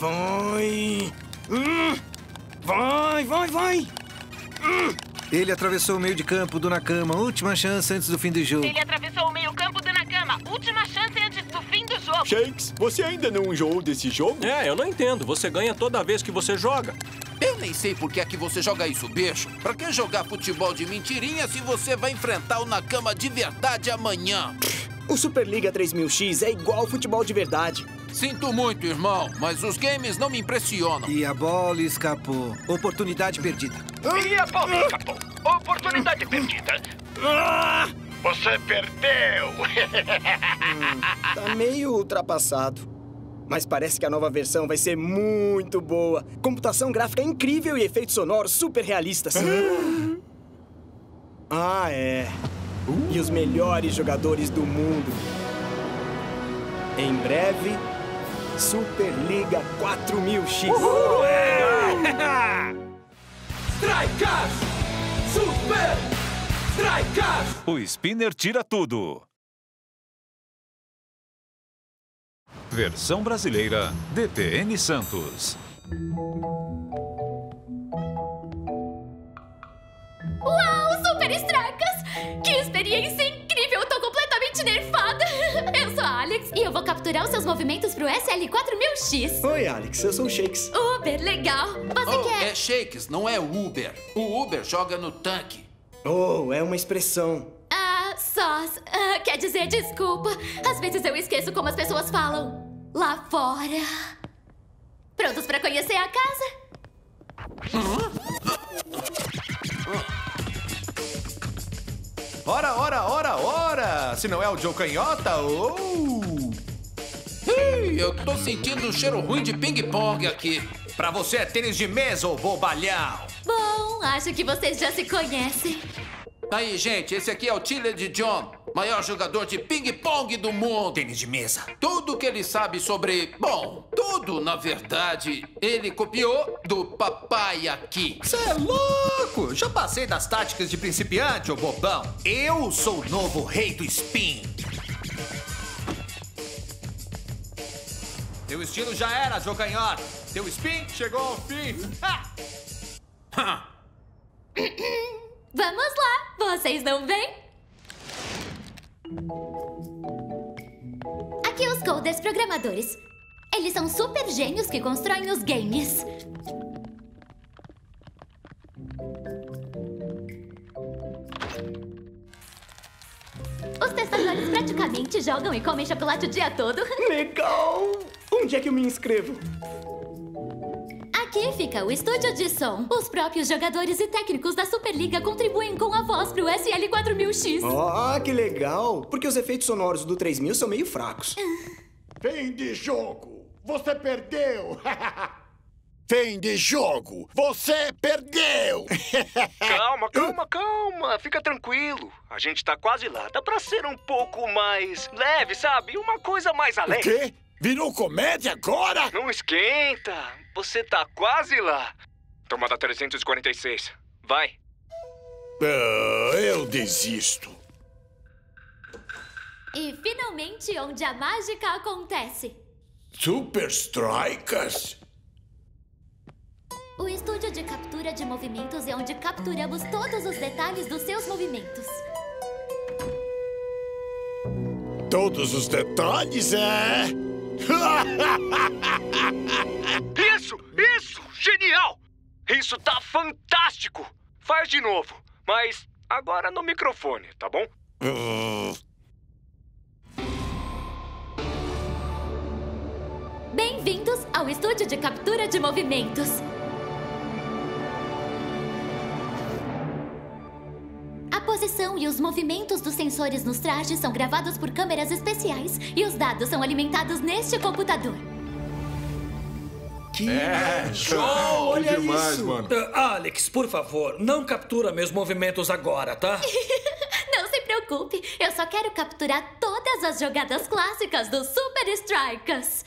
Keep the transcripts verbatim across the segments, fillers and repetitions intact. Vai! Hum. Vai, vai, vai! Hum. Ele atravessou o meio de campo do Nakama. Última chance antes do fim do jogo. Ele atravessou o meio campo do Nakama. Última chance antes do fim do jogo. Shakes, você ainda não enjoou desse jogo? É, eu não entendo. Você ganha toda vez que você joga. Eu nem sei por que é que você joga isso, bicho. Pra que jogar futebol de mentirinha se você vai enfrentar o Nakama de verdade amanhã? O Superliga três mil X é igual ao futebol de verdade. Sinto muito, irmão, mas os games não me impressionam. E a bola escapou. Oportunidade perdida. E a bola escapou. Oportunidade perdida. Você perdeu. Hum, tá meio ultrapassado. Mas parece que a nova versão vai ser muito boa. Computação gráfica incrível e efeitos sonoros super realistas. Ah, é. E os melhores jogadores do mundo. Em breve... Superliga quatro mil X. Uhul! Strikeland! Super! Strikeland! O Spinner tira tudo. Versão brasileira D T N Santos. Uau, Super Strikas! Que experiência incrível! Eu tô completamente nerfada! Eu sou a Alex e eu vou capturar os seus movimentos pro S L quatro mil X. Oi, Alex. Eu sou o Shakes. Uber, legal. Você oh, quer... É Shakes, não é Uber. O Uber joga no tanque. Oh, é uma expressão. Ah, sós. Ah, quer dizer desculpa. Às vezes eu esqueço como as pessoas falam lá fora. Prontos pra conhecer a casa? Hum? Ora, ora, ora, ora! Se não é o Joe Canhota, ou... Oh. Eu tô sentindo um cheiro ruim de ping-pong aqui. Pra você é tênis de mesa, ou bobalhão? Bom, acho que vocês já se conhecem. Aí, gente, esse aqui é o Tiller de John, maior jogador de ping-pong do mundo. Tênis de mesa. Tudo que ele sabe sobre... Bom, tudo, na verdade, ele copiou do papai aqui. Cê é louco! Já passei das táticas de principiante, ô bobão. Eu sou o novo rei do spin. Teu estilo já era, Joe Canhota. Teu spin chegou ao fim. Ha! Ha! Vamos lá, vocês não vêm? Aqui os coders programadores. Eles são super gênios que constroem os games. Os testadores praticamente jogam e comem chocolate o dia todo. Legal! Onde é que eu me inscrevo? Aqui fica o estúdio de som. Os próprios jogadores e técnicos da Superliga contribuem com a voz pro S L quatro mil X. Ah, oh, que legal! Porque os efeitos sonoros do três mil são meio fracos. Fim de jogo! Você perdeu! Fim de jogo! Você perdeu! Calma, calma, calma! Fica tranquilo. A gente tá quase lá. Dá pra ser um pouco mais leve, sabe? Uma coisa mais alegre. O quê? Virou comédia agora? Não esquenta. Você tá quase lá. Tomada trezentos e quarenta e seis. Vai. Uh, eu desisto. E finalmente onde a mágica acontece. Supa Strikas? O estúdio de captura de movimentos é onde capturamos todos os detalhes dos seus movimentos. Todos os detalhes é... Isso! Isso! Genial! Isso tá fantástico! Faz de novo, mas agora no microfone, tá bom? Bem-vindos ao estúdio de captura de movimentos. A posição e os movimentos dos sensores nos trajes são gravados por câmeras especiais e os dados são alimentados neste computador. Que é, show! Olha demais, isso! Mano. Uh, Alex, por favor, não captura meus movimentos agora, tá? Não se preocupe, eu só quero capturar todas as jogadas clássicas do Super Strikas.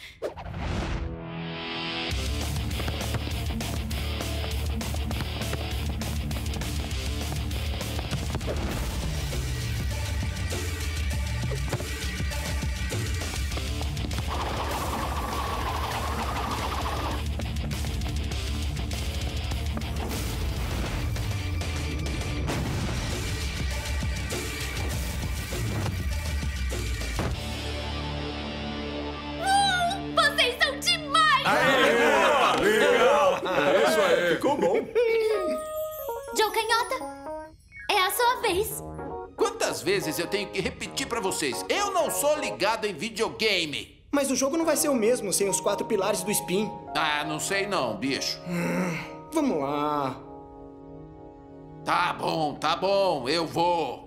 Canhota, é a sua vez. Quantas vezes eu tenho que repetir pra vocês? Eu não sou ligado em videogame. Mas o jogo não vai ser o mesmo sem os quatro pilares do spin. Ah, não sei não, bicho. Hum, vamos lá. Tá bom, tá bom, eu vou.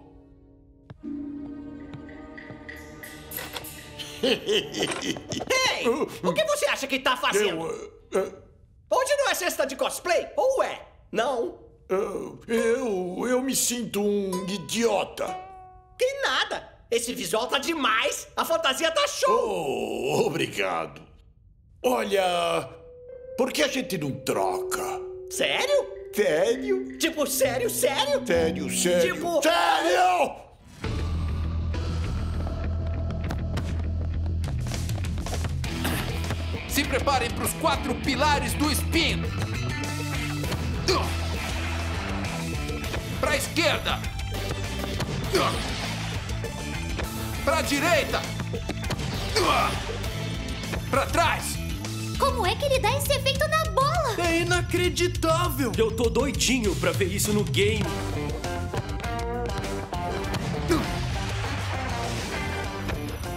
Ei, o que você acha que tá fazendo? Eu, uh, uh, Hoje não é sexta de cosplay, ou é? Não. Eu, eu, eu me sinto um idiota. Que nada, esse visual tá demais, a fantasia tá show. Oh, obrigado. Olha, por que a gente não troca? Sério? Sério? Tipo, sério, sério? Sério, sério, tipo... sério! Se preparem para os quatro pilares do spin. Para a esquerda. Para a direita. Para trás. Como é que ele dá esse efeito na bola? É inacreditável. Eu tô doidinho para ver isso no game.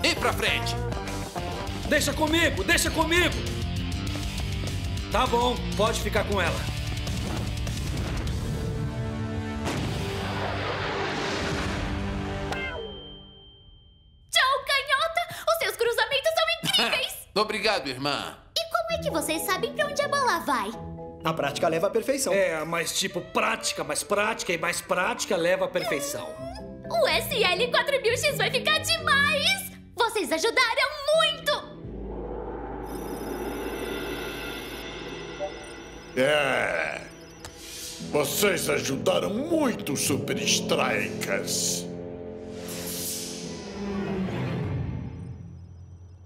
E para frente. Deixa comigo, deixa comigo! Tá bom, pode ficar com ela. Joe Canhota, os seus cruzamentos são incríveis! Obrigado, irmã. E como é que vocês sabem pra onde a bola vai? A prática leva à perfeição. É, mas tipo, prática, mais prática e mais prática leva à perfeição. O S L quatro mil X vai ficar demais! Vocês ajudaram muito! É... Vocês ajudaram muito, Super Strikas.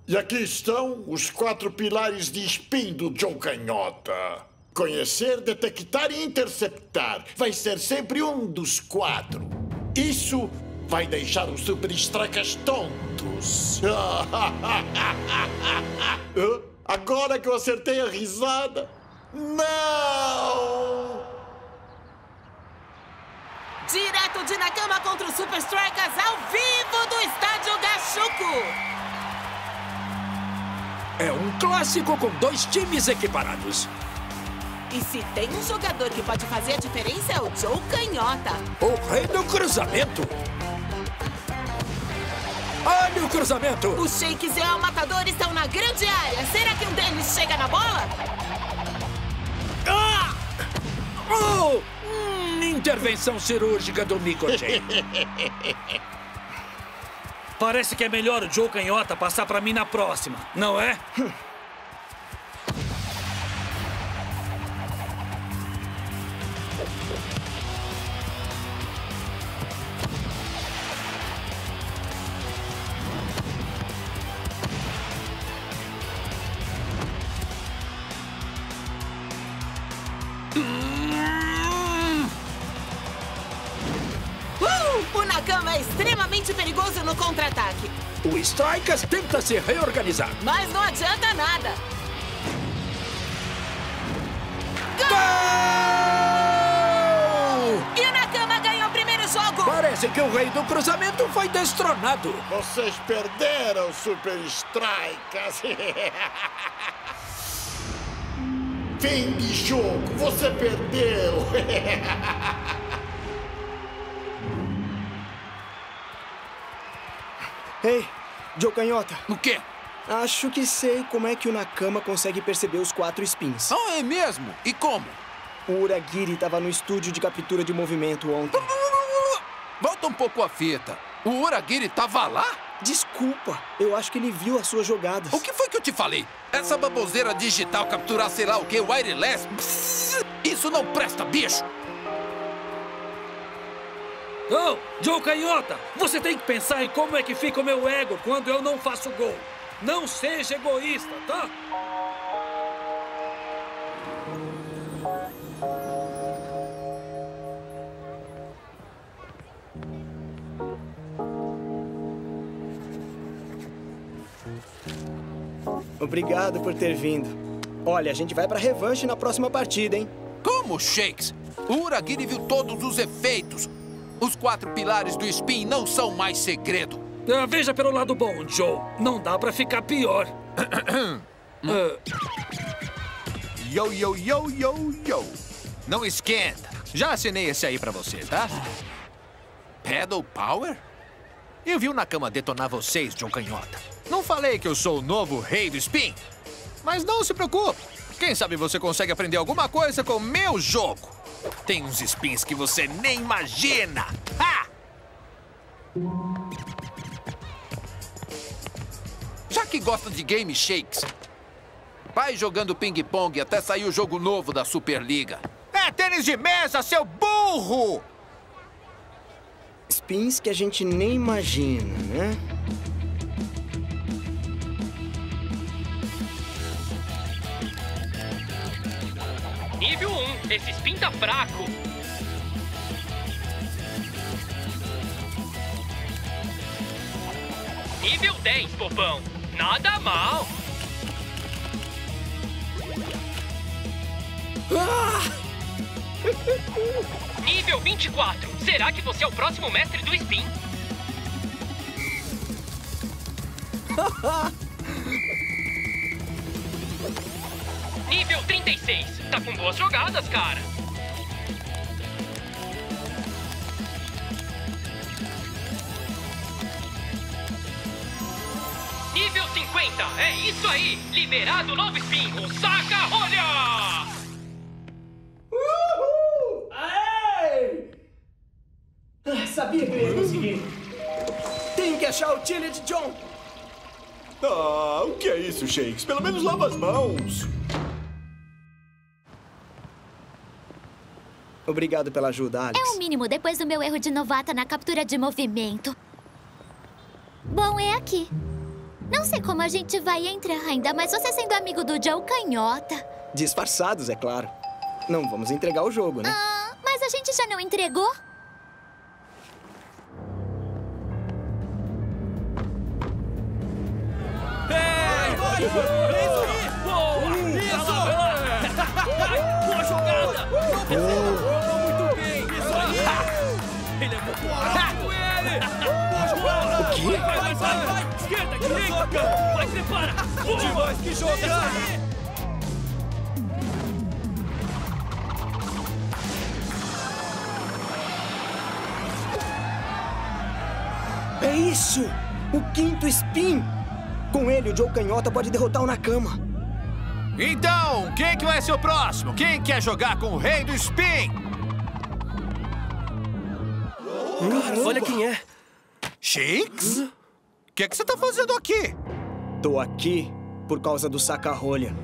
E aqui estão os quatro pilares de spin do Joe Canhota. Conhecer, detectar e interceptar vai ser sempre um dos quatro. Isso vai deixar os Super Strikas tontos. Agora que eu acertei a risada... Não! Direto de Nakama contra o Supa Strikas ao vivo do Estádio Gachuco. É um clássico com dois times equiparados. E se tem um jogador que pode fazer a diferença é o Joe Canhota. O rei do cruzamento. Olha o cruzamento. Os Shakes e o El Matador estão na grande área. Será que um deles chega na bola? Ah! Oh! Hum, intervenção cirúrgica do Mico Shen. Parece que é melhor o Joe Canhota passar pra mim na próxima, não é? Contra-ataque. O Strikas tenta se reorganizar. Mas não adianta nada. Gol! E Nakama ganhou o primeiro jogo. Parece que o rei do cruzamento foi destronado. Vocês perderam, Super Strikas. Fim de jogo. Você perdeu. Ei, Joe Canhota. O quê? Acho que sei como é que o Nakama consegue perceber os quatro spins. Ah, é mesmo? E como? O Uragiri estava no estúdio de captura de movimento ontem. Volta um pouco a fita. O Uragiri estava lá? Desculpa, eu acho que ele viu as suas jogadas. O que foi que eu te falei? Essa baboseira digital capturar sei lá o quê, wireless? Psss, isso não presta, bicho! Oh, Joe Canhota, você tem que pensar em como é que fica o meu ego quando eu não faço gol. Não seja egoísta, tá? Obrigado por ter vindo. Olha, a gente vai pra revanche na próxima partida, hein? Como, Shakes? Uragiri viu todos os efeitos. Os quatro pilares do spin não são mais segredo. Uh, veja pelo lado bom, Joe. Não dá pra ficar pior. uh... Yo, yo, yo, yo, yo. Não esquenta. Já assinei esse aí pra você, tá? Paddle Power? Eu vi o Nakama detonar vocês, Joe Canhota. Não falei que eu sou o novo rei do spin? Mas não se preocupe. Quem sabe você consegue aprender alguma coisa com o meu jogo. Tem uns spins que você nem imagina. Ha! Já que gosta de game shakes, vai jogando ping-pong até sair o jogo novo da Superliga. É tênis de mesa, seu burro! Spins que a gente nem imagina, né? Nível um, esse spin tá fraco. Nível dez, popão. Nada mal. Ah! Nível vinte e quatro. Será que você é o próximo mestre do spin? Nível trinta e seis. Tá com boas jogadas, cara. Nível cinquenta. É isso aí. Liberado o novo spin, o saca-rolha! Uhul! Aê! Ah, sabia que ia conseguir. Tem que achar o Tilly de John. Ah, o que é isso, Shakes? Pelo menos lava as mãos. Obrigado pela ajuda, Alex. É o mínimo depois do meu erro de novata na captura de movimento. Bom, é aqui. Não sei como a gente vai entrar, ainda mais você sendo amigo do Joe Canhota. Disfarçados, é claro. Não vamos entregar o jogo, né? Ah, mas a gente já não entregou? É, isso! Isso! Boa jogada! Ele é muito bom, ele! O quê? Vai, vai, vai, vai! Esquerda, direita! Vai, prepara! Demais, que jogo! É isso! O quinto spin! Com ele, o Joe Canhota pode derrotar o Nakama. Então, quem que vai ser o próximo? Quem quer jogar com o rei do spin? Caramba. Olha quem é. Shakes? O que é que você tá fazendo aqui? Tô aqui por causa do saca-rolha.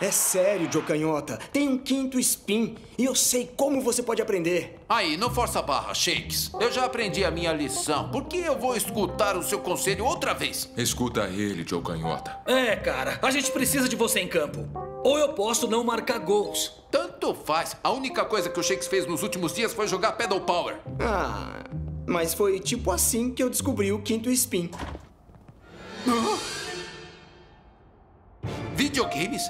É sério, Joe Canhota. Tem um quinto spin e eu sei como você pode aprender. Aí, não força a barra, Shakes. Eu já aprendi a minha lição. Por que eu vou escutar o seu conselho outra vez? Escuta ele, Joe Canhota. É, cara. A gente precisa de você em campo. Ou eu posso não marcar gols. Tanto faz. A única coisa que o Shakes fez nos últimos dias foi jogar Paddle Power. Ah, mas foi tipo assim que eu descobri o quinto spin. Ah? Videogames?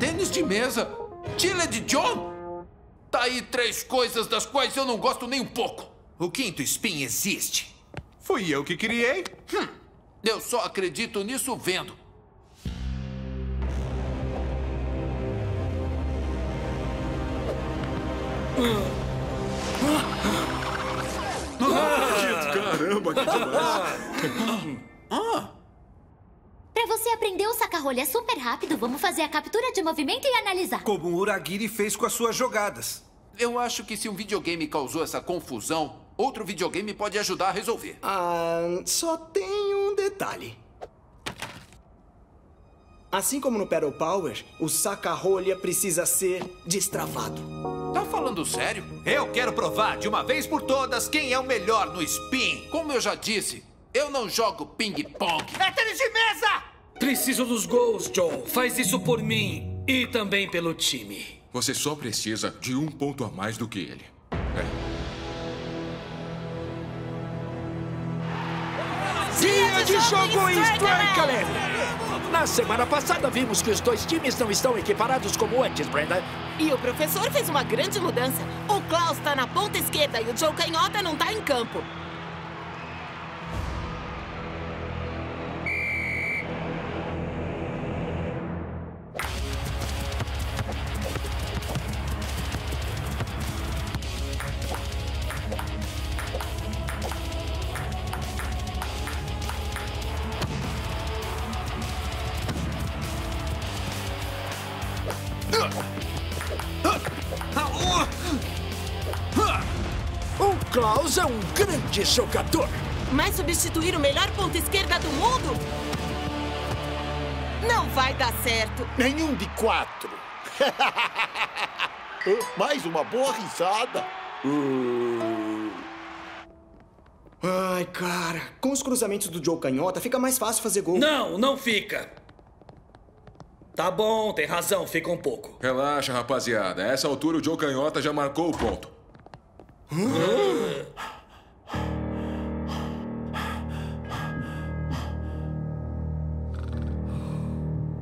Tênis de mesa? Tilha de John? Tá aí três coisas das quais eu não gosto nem um pouco. O quinto spin existe. Fui eu que criei. Hum, eu só acredito nisso vendo. Caramba, que demais! Pra você aprender o saca-rolha super rápido, vamos fazer a captura de movimento e analisar. Como o Uragiri fez com as suas jogadas. Eu acho que se um videogame causou essa confusão, outro videogame pode ajudar a resolver. Ah, só tem um detalhe. Assim como no Paddle Power, o saca-rolha precisa ser destravado. Tá falando sério? Eu quero provar de uma vez por todas quem é o melhor no spin. Como eu já disse, eu não jogo ping-pong. É tênis de mesa! Preciso dos gols, Joe. Faz isso por mim e também pelo time. Você só precisa de um ponto a mais do que ele. É. Dia de jogo em Strikeland. Na semana passada vimos que os dois times não estão equiparados como antes, Brenda. E o professor fez uma grande mudança. O Klaus está na ponta esquerda e o Joe Canhota não está em campo. Klaus é um grande jogador. Mas substituir o melhor ponta esquerda do mundo? Não vai dar certo. Nenhum de quatro. Mais uma boa risada. Uh... Ai, cara. Com os cruzamentos do Joe Canhota, fica mais fácil fazer gol. Não, não fica. Tá bom, tem razão. Fica um pouco. Relaxa, rapaziada. A essa altura, o Joe Canhota já marcou o ponto.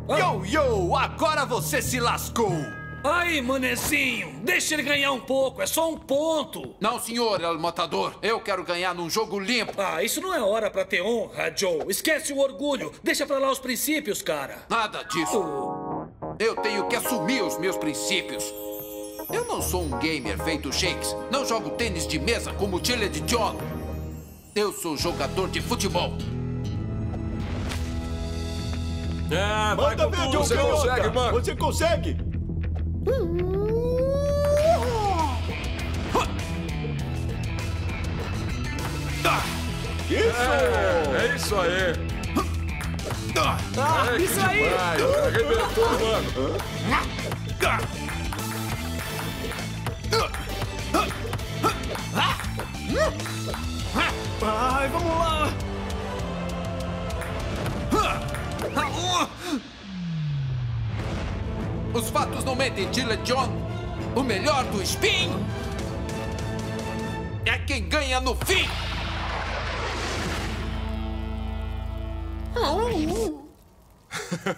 Yo, yo, agora você se lascou. Ai, manezinho, deixa ele ganhar um pouco, é só um ponto. Não, senhor, El Matador, eu quero ganhar num jogo limpo. Ah, isso não é hora pra ter honra, Joe. Esquece o orgulho, deixa pra lá os princípios, cara. Nada disso. Oh. Eu tenho que assumir os meus princípios. Eu não sou um gamer feito Shakes. Não jogo tênis de mesa como o Chile de John. Eu sou jogador de futebol. É, vai com tudo. Você consegue, mano. Você consegue. Isso! É, é isso aí. Ah, isso aí. Arrebentou, mano. Ai, vamos lá! Os fatos não mentem, Dilla John. O melhor do spin é quem ganha no fim.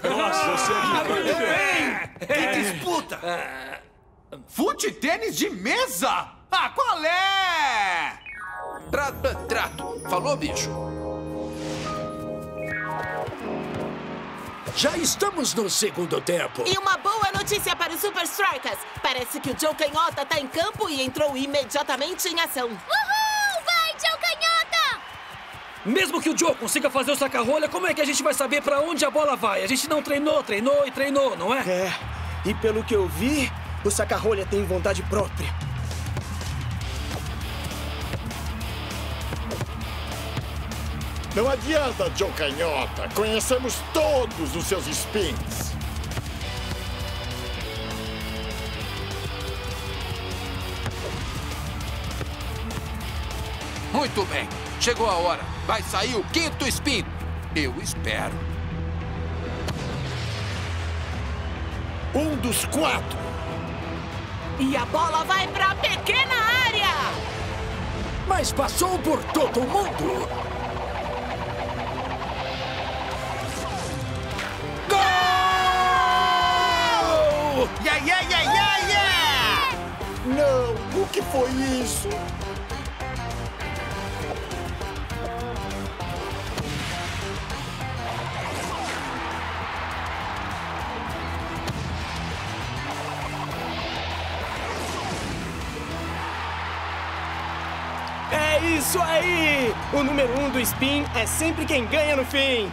Nossa, você é que bem! Que disputa! Fute tênis de mesa? Ah, qual é? Trato, trato. Falou, bicho. Já estamos no segundo tempo. E uma boa notícia para os Supa Strikas. Parece que o Joe Canhota tá em campo e entrou imediatamente em ação. Uhul! Vai, Joe Canhota! Mesmo que o Joe consiga fazer o saca-rolha, como é que a gente vai saber pra onde a bola vai? A gente não treinou, treinou e treinou, não é? É. E pelo que eu vi, o saca-rolha tem vontade própria. Não adianta, Joe Canhota. Conhecemos todos os seus spins. Muito bem. Chegou a hora. Vai sair o quinto spin. Eu espero. Um dos quatro. E a bola vai para a pequena área. Mas passou por todo mundo. Gol! Yeah, yeah, yeah, yeah, yeah! Não, o que foi isso? Isso aí! O número um do spin é sempre quem ganha no fim.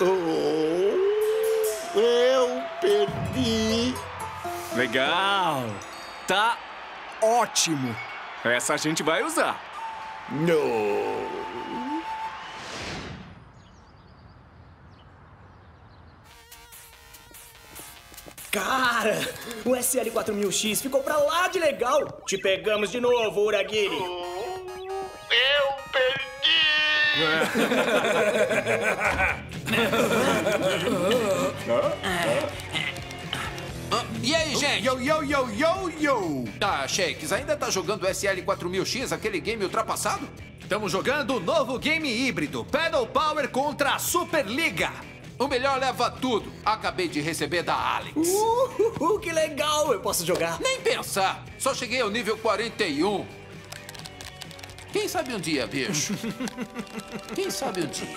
Oh, eu perdi. Legal. Tá ótimo. Essa a gente vai usar. Não. Cara, o S L quatro mil X ficou pra lá de legal. Te pegamos de novo, Uragiri. Eu perdi. E aí, gente? Yo, yo, yo, yo, yo. Ah, Shakes, ainda tá jogando S L quatro mil X, aquele game ultrapassado? Estamos jogando o novo game híbrido, Paddle Power contra a Superliga. O melhor leva tudo. Acabei de receber da Alex. Uhul, que legal, eu posso jogar. Nem pensar, só cheguei ao nível quarenta e um. Quem sabe um dia, bicho? Quem sabe um dia?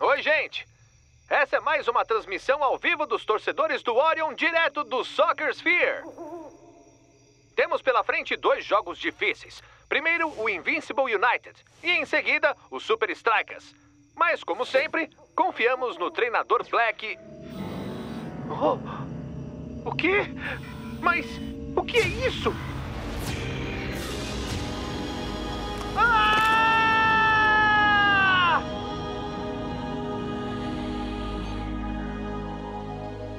Oi, gente! Essa é mais uma transmissão ao vivo dos torcedores do Orion, direto do Soccer Sphere. Temos pela frente dois jogos difíceis. Primeiro, o Invincible United e, em seguida, o Supa Strikas. Mas, como sempre, confiamos no treinador Black. Oh, o quê? Mas o que é isso? Ah!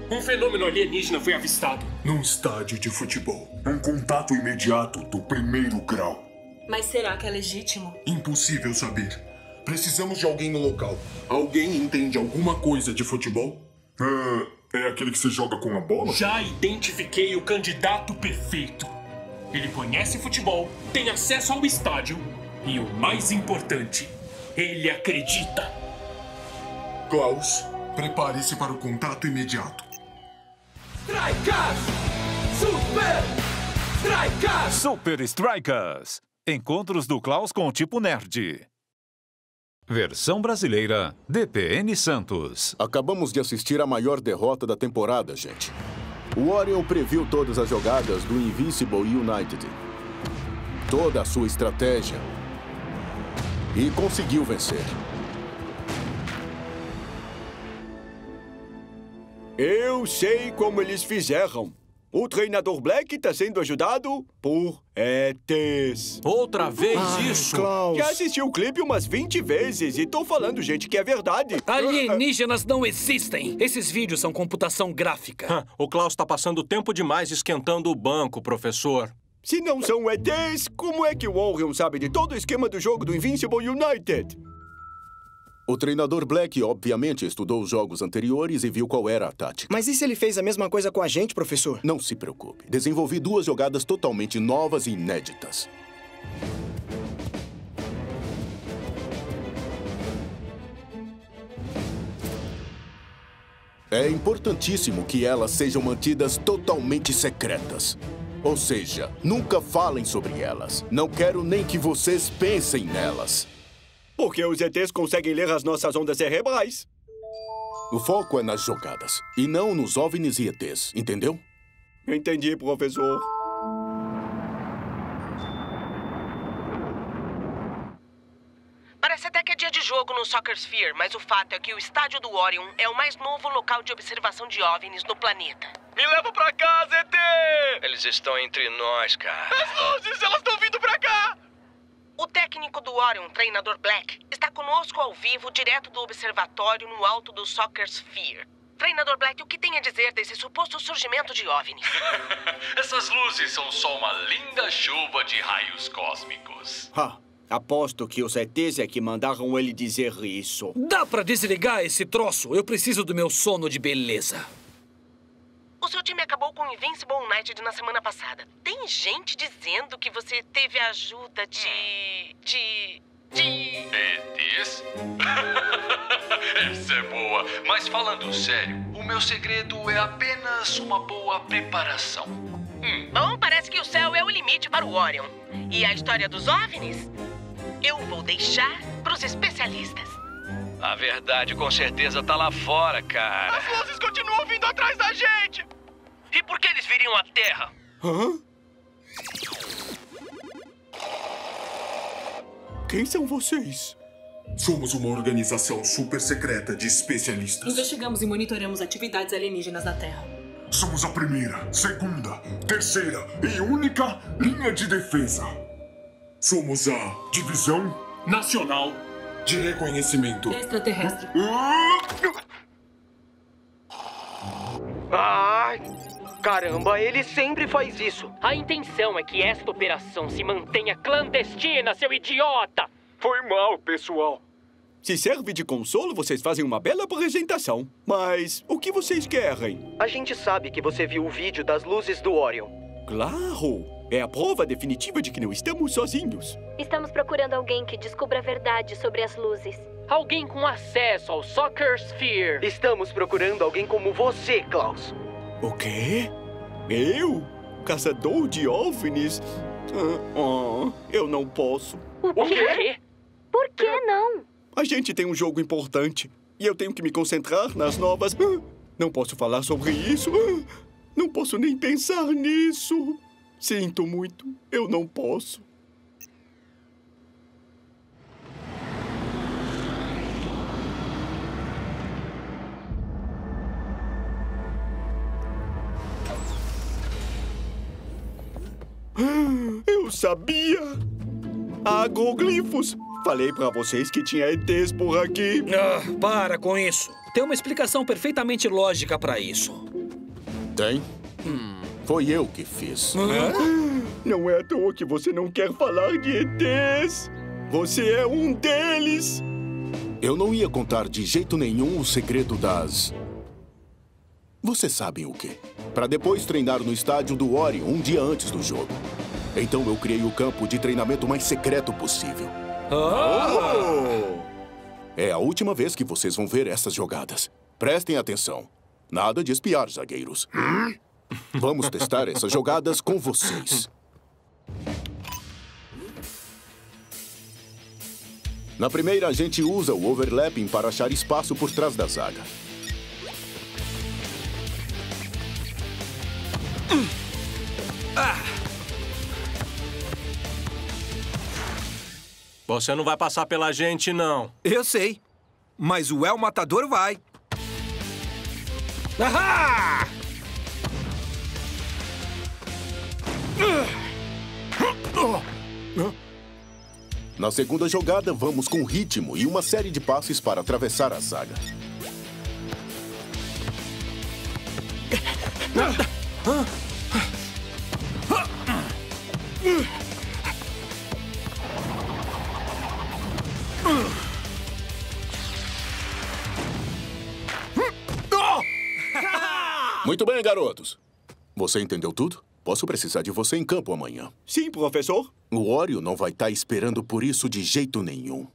Um fenômeno alienígena foi avistado num estádio de futebol. Um contato imediato do primeiro grau. Mas será que é legítimo? Impossível saber. Precisamos de alguém no local. Alguém entende alguma coisa de futebol? Ah, é aquele que se joga com a bola? Já identifiquei o candidato perfeito. Ele conhece futebol, tem acesso ao estádio e, o mais importante, ele acredita. Klaus, prepare-se para o contato imediato. Strikas! Super! Strikas! Super Strikas! Encontros do Klaus com o tipo nerd. Versão brasileira, D P N Santos. Acabamos de assistir a maior derrota da temporada, gente. O Orion previu todas as jogadas do Invincible United. Toda a sua estratégia. E conseguiu vencer. Eu sei como eles fizeram. O treinador Black está sendo ajudado por E Ts. Outra vez ah, isso? Klaus. Já assisti o clipe umas vinte vezes e tô falando, gente, que é verdade. Alienígenas não existem. Esses vídeos são computação gráfica. O Klaus tá passando tempo demais esquentando o banco, professor. Se não são E Ts, como é que o Orion sabe de todo o esquema do jogo do Invincible United? O treinador Black, obviamente, estudou os jogos anteriores e viu qual era a tática. Mas e se ele fez a mesma coisa com a gente, professor? Não se preocupe. Desenvolvi duas jogadas totalmente novas e inéditas. É importantíssimo que elas sejam mantidas totalmente secretas. Ou seja, nunca falem sobre elas. Não quero nem que vocês pensem nelas. Porque os E Ts conseguem ler as nossas ondas cerebrais. O foco é nas jogadas, e não nos OVNIs e E Ts, entendeu? Entendi, professor. Parece até que é dia de jogo no Soccer Sphere, mas o fato é que o estádio do Orion é o mais novo local de observação de OVNIs no planeta. Me leva pra casa, E T! Eles estão entre nós, cara. As luzes, elas estão vindo pra cá! O técnico do Orion, treinador Black, está conosco ao vivo, direto do observatório no alto do Soccer Sphere. Treinador Black, o que tem a dizer desse suposto surgimento de OVNIs? Essas luzes são só uma linda chuva de raios cósmicos. Ha, aposto que os E Ts é que mandaram ele dizer isso. Dá pra desligar esse troço? Eu preciso do meu sono de beleza. O seu time acabou com o Invincible United na semana passada. Tem gente dizendo que você teve a ajuda de... de... de... E Ts? Essa é boa. Mas falando sério, o meu segredo é apenas uma boa preparação. Hum. Bom, parece que o céu é o limite para o Orion. E a história dos OVNIs? Eu vou deixar para os especialistas. A verdade com certeza tá lá fora, cara. As luzes continuam vindo atrás da gente! E por que eles viriam à Terra? Hã? Quem são vocês? Somos uma organização super secreta de especialistas. Investigamos e monitoramos atividades alienígenas na Terra. Somos a primeira, segunda, terceira e única linha de defesa. Somos a Divisão Nacional de Reconhecimento Extraterrestre. Ai, caramba, ele sempre faz isso. A intenção é que esta operação se mantenha clandestina, seu idiota! Foi mal, pessoal. Se serve de consolo, vocês fazem uma bela apresentação. Mas o que vocês querem? A gente sabe que você viu o vídeo das luzes do Orion. Claro! É a prova definitiva de que não estamos sozinhos. Estamos procurando alguém que descubra a verdade sobre as luzes. Alguém com acesso ao Soccer Sphere. Estamos procurando alguém como você, Klaus. O quê? Eu? Caçador de OVNIs? Uh, uh, eu não posso. O quê? O quê? Por que não? A gente tem um jogo importante e eu tenho que me concentrar nas novas... Uh, não posso falar sobre isso. Uh, não posso nem pensar nisso. Sinto muito. Eu não posso. Eu sabia! Agroglifos! Falei pra vocês que tinha E Tês por aqui. Ah, para com isso. Tem uma explicação perfeitamente lógica pra isso. Tem? Hum. Foi eu que fiz. Hã? Não é à toa que você não quer falar de E Tês. Você é um deles. Eu não ia contar de jeito nenhum o segredo das... Vocês sabem o quê? Pra depois treinar no estádio do Orion um dia antes do jogo. Então eu criei o campo de treinamento mais secreto possível. Oh! É a última vez que vocês vão ver essas jogadas. Prestem atenção. Nada de espiar, zagueiros. Hum? Vamos testar essas jogadas com vocês. Na primeira, a gente usa o overlapping para achar espaço por trás da zaga. Você não vai passar pela gente, não. Eu sei. Mas o El Matador vai. Ahá! Na segunda jogada, vamos com ritmo e uma série de passes para atravessar a zaga. Muito bem, garotos. Você entendeu tudo? Posso precisar de você em campo amanhã. Sim, professor. O Orion não vai estar esperando por isso de jeito nenhum.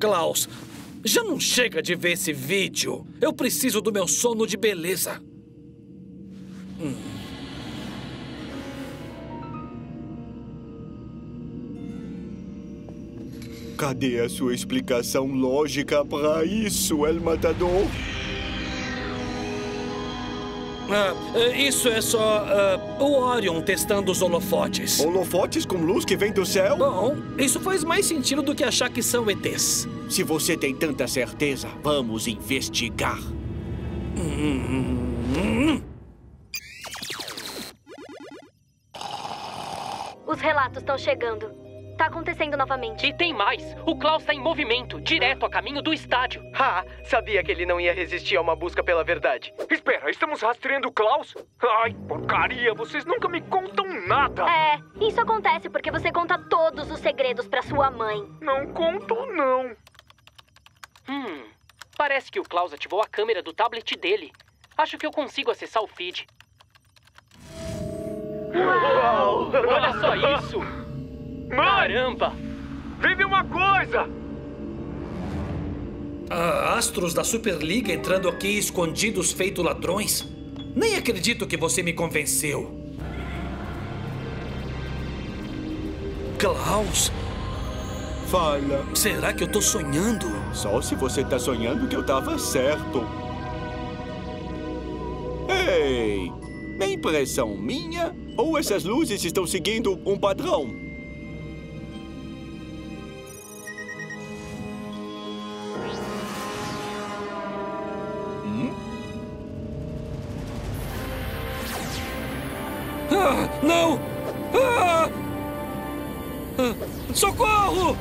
Klaus, já não chega de ver esse vídeo. Eu preciso do meu sono de beleza. Hum. Cadê a sua explicação lógica para isso, El Matador? Ah, isso é só uh, o Orion testando os holofotes. Holofotes com luz que vem do céu? Bom, isso faz mais sentido do que achar que são E Tês. Se você tem tanta certeza, vamos investigar. Os relatos estão chegando. Tá acontecendo novamente. E tem mais. O Klaus tá em movimento, direto a caminho do estádio. Ah, sabia que ele não ia resistir a uma busca pela verdade. Espera, estamos rastreando o Klaus? Ai, porcaria, vocês nunca me contam nada. É, isso acontece porque você conta todos os segredos pra sua mãe. Não conto, não. Hum, parece que o Klaus ativou a câmera do tablet dele. Acho que eu consigo acessar o feed. Uau! Olha só isso! Mãe! Caramba! Vem ver uma coisa! Ah, astros da Superliga entrando aqui escondidos feito ladrões? Nem acredito que você me convenceu. Klaus? Fala. Será que eu tô sonhando? Só se você tá sonhando que eu tava certo. Ei! É impressão minha? Ou essas luzes estão seguindo um padrão? Socorro!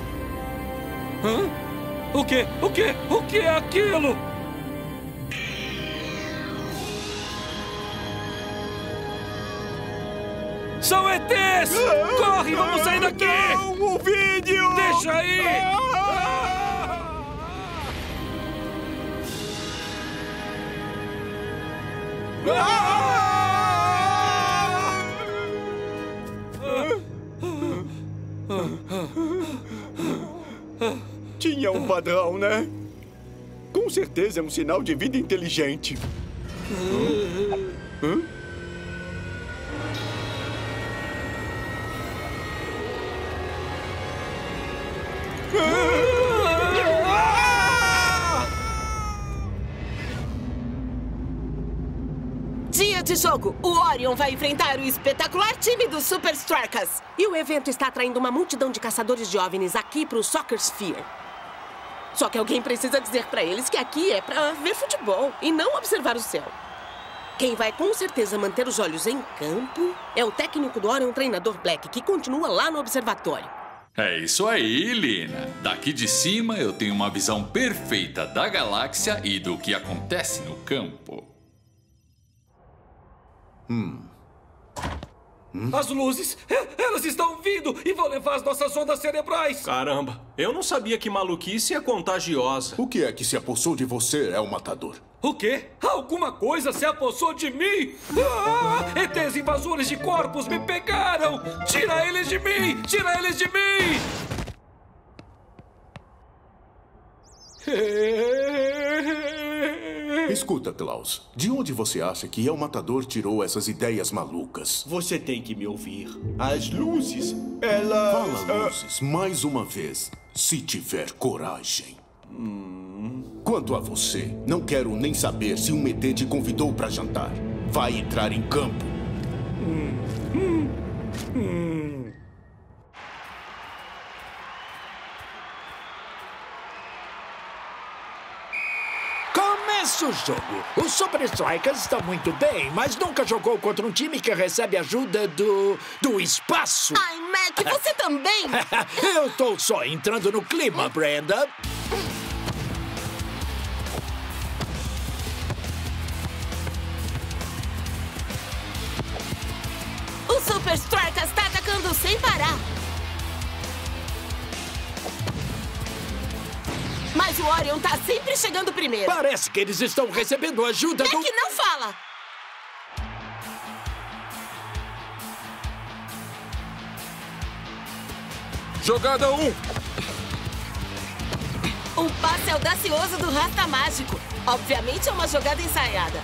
Hã? O quê? O quê? O que é aquilo? São E Tês! Corre, vamos sair daqui! Não, o vídeo! Deixa aí! Ah! Ah! Ah! Tinha um padrão, né? Com certeza é um sinal de vida inteligente. Hã? Hã? Dia de jogo, o Orion vai enfrentar o espetacular time do Supa Strikas. E o evento está atraindo uma multidão de caçadores de OVNIs aqui para o Soccer Sphere. Só que alguém precisa dizer para eles que aqui é para ver futebol e não observar o céu. Quem vai com certeza manter os olhos em campo é o técnico do Orion, Trainer Black, que continua lá no observatório. É isso aí, Lina. Daqui de cima eu tenho uma visão perfeita da galáxia e do que acontece no campo. Hum. Hum? As luzes, elas estão vindo e vão levar as nossas ondas cerebrais. Caramba, eu não sabia que maluquice é contagiosa. O que é que se apossou de você, El Matador? O quê? Alguma coisa se apossou de mim? Ah, E Tês invasores de corpos me pegaram! Tira eles de mim! Tira eles de mim! Escuta, Klaus. De onde você acha que El Matador tirou essas ideias malucas? Você tem que me ouvir. As luzes, elas... Fala, luzes, ah... mais uma vez, se tiver coragem. Hum... Quanto a você, não quero nem saber se um E T te convidou para jantar. Vai entrar em campo. Hum, hum, hum. Começa o jogo. O Super Strikas está muito bem, mas nunca jogou contra um time que recebe ajuda do... do espaço. Ai, Mac, você também? Eu tô só entrando no clima, Brenda. O Super Strikas está atacando sem parar. Mas o Orion tá sempre chegando primeiro. Parece que eles estão recebendo ajuda do... É que não fala! Jogada um! Um passe audacioso do Rasta Mágico. Obviamente é uma jogada ensaiada.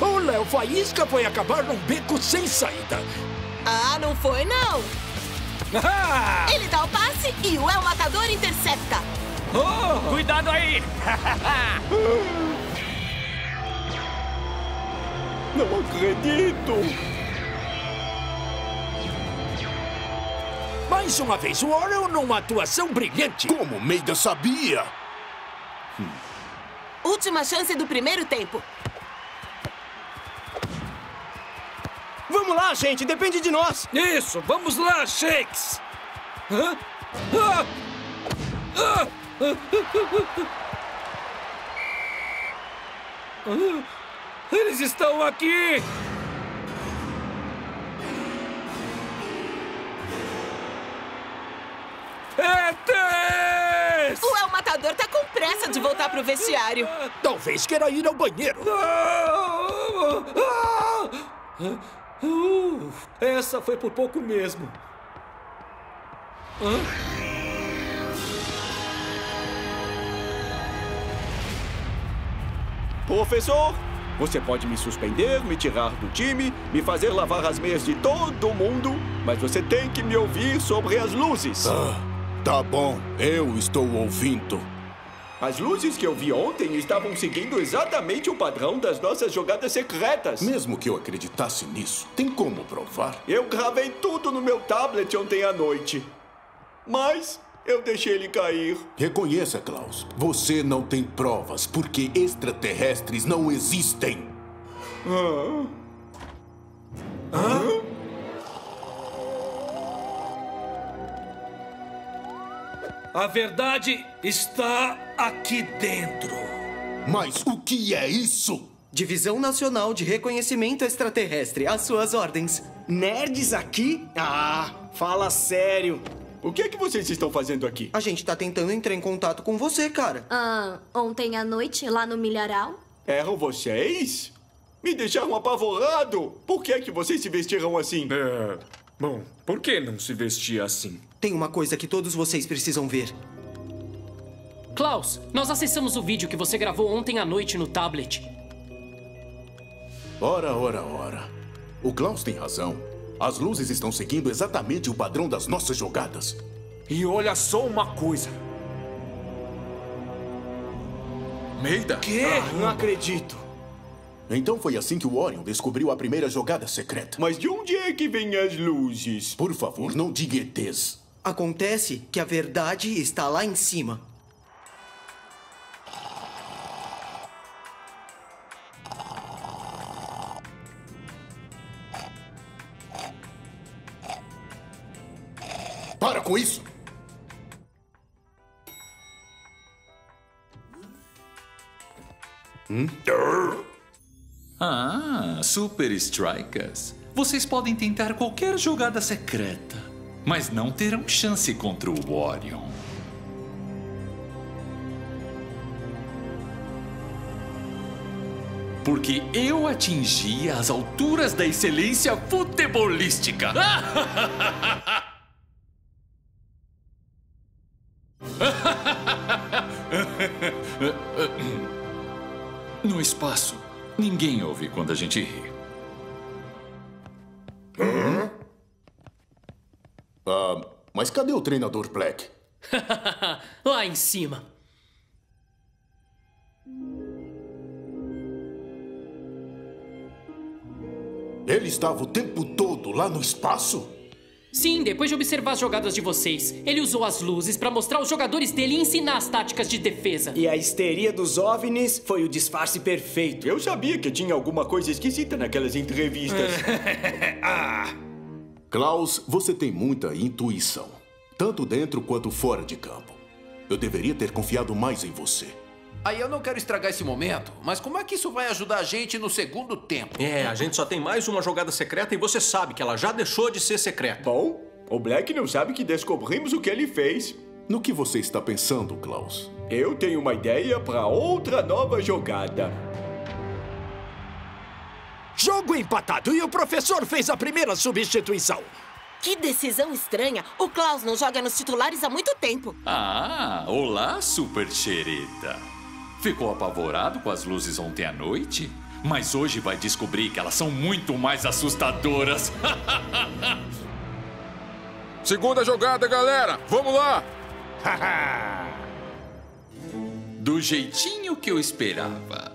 O Leo Faísca foi acabar num beco sem saída. Ah, não foi, não. Ele dá o passe e o El Matador intercepta. Oh, cuidado aí. Não acredito. Mais uma vez, o Orion numa atuação brilhante. Como Meida sabia? Hum. Última chance do primeiro tempo. Vamos lá, gente! Depende de nós! Isso! Vamos lá, Shakes! Hã? Ah! Ah! Ah! Eles estão aqui! E Tês! O El Matador tá com pressa de voltar pro vestiário. Talvez queira ir ao banheiro. Ah! Ah! Ah! Uh, essa foi por pouco mesmo. Hã? Professor, você pode me suspender, me tirar do time, me fazer lavar as meias de todo mundo, mas você tem que me ouvir sobre as luzes. Ah, tá bom, eu estou ouvindo. As luzes que eu vi ontem estavam seguindo exatamente o padrão das nossas jogadas secretas. Mesmo que eu acreditasse nisso, tem como provar? Eu gravei tudo no meu tablet ontem à noite. Mas eu deixei ele cair. Reconheça, Klaus. Você não tem provas, porque extraterrestres não existem. Ah. Ah? A verdade está aqui dentro. Mas o que é isso? Divisão Nacional de Reconhecimento Extraterrestre, às suas ordens. Nerds aqui? Ah, fala sério. O que é que vocês estão fazendo aqui? A gente tá tentando entrar em contato com você, cara. Ah, ontem à noite, lá no Milharal. Eram vocês? Me deixaram apavorado. Por que é que vocês se vestiram assim? É... Bom, por que não se vestir assim? Tem uma coisa que todos vocês precisam ver. Klaus, nós acessamos o vídeo que você gravou ontem à noite no tablet. Ora, ora, ora. O Klaus tem razão. As luzes estão seguindo exatamente o padrão das nossas jogadas. E olha só uma coisa. Meida? Quê? Ah, não acredito. Então foi assim que o Orion descobriu a primeira jogada secreta. Mas de onde é que vêm as luzes? Por favor, não diga E Tês. Acontece que a verdade está lá em cima. Para com isso! Hum? Ah, Super Strikas. Vocês podem tentar qualquer jogada secreta, mas não terão chance contra o Orion. Porque eu atingi as alturas da excelência futebolística. No espaço, ninguém ouve quando a gente ri. Hum? Ah, mas cadê o treinador Black? Lá em cima. Ele estava o tempo todo lá no espaço? Sim, depois de observar as jogadas de vocês. Ele usou as luzes para mostrar os jogadores dele e ensinar as táticas de defesa. E a histeria dos OVNIs foi o disfarce perfeito. Eu sabia que tinha alguma coisa esquisita naquelas entrevistas. Ah. Klaus, você tem muita intuição. Tanto dentro quanto fora de campo. Eu deveria ter confiado mais em você. Aí eu não quero estragar esse momento, mas como é que isso vai ajudar a gente no segundo tempo? É, a gente só tem mais uma jogada secreta e você sabe que ela já deixou de ser secreta. Bom, o Black não sabe que descobrimos o que ele fez. No que você está pensando, Klaus? Eu tenho uma ideia para outra nova jogada. Jogo empatado e o professor fez a primeira substituição. Que decisão estranha. O Klaus não joga nos titulares há muito tempo. Ah, olá, super xerita. Ficou apavorado com as luzes ontem à noite? Mas hoje vai descobrir que elas são muito mais assustadoras. Segunda jogada, galera! Vamos lá! Do jeitinho que eu esperava.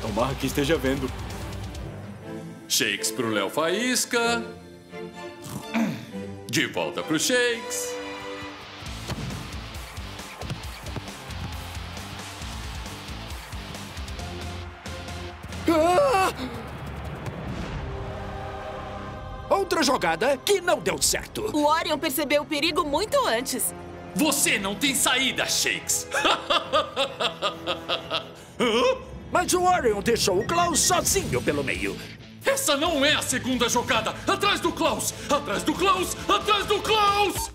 Tomara que esteja vendo. Shakes pro Léo Faísca. De volta pro Shakes. Ah! Outra jogada que não deu certo. O Orion percebeu o perigo muito antes. Você não tem saída, Shakes. Hã? Mas o Orion deixou o Klaus sozinho pelo meio. Essa não é a segunda jogada! Atrás do Klaus! Atrás do Klaus! Atrás do Klaus!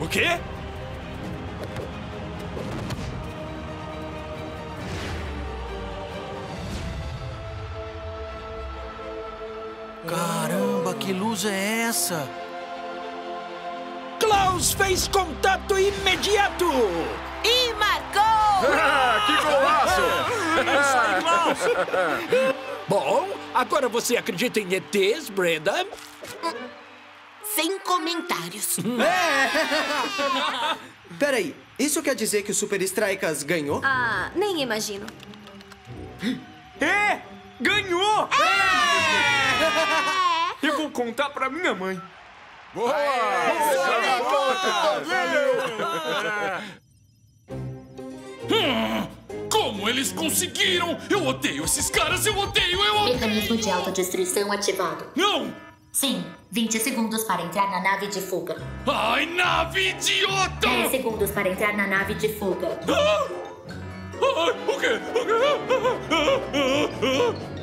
O quê? Caramba, que luz é essa? Klaus fez contato imediato! E marcou! Ah, que golaço! Isso aí, Klaus! Bom, agora você acredita em E Tês, Brenda? Sem comentários. É. Peraí, isso quer dizer que o Super Strikas ganhou? Ah, nem imagino. É! Ganhou! É! É. É. Eu vou vou contar pra minha mãe. Boa! Como eles conseguiram? Eu odeio esses caras, eu odeio, eu odeio! Mecanismo de autodestruição ativado. Não! Sim, vinte segundos para entrar na nave de fuga. Ai, nave idiota! dez segundos para entrar na nave de fuga. Ah! Ah, o quê? O quê? Ah, ah, ah, ah.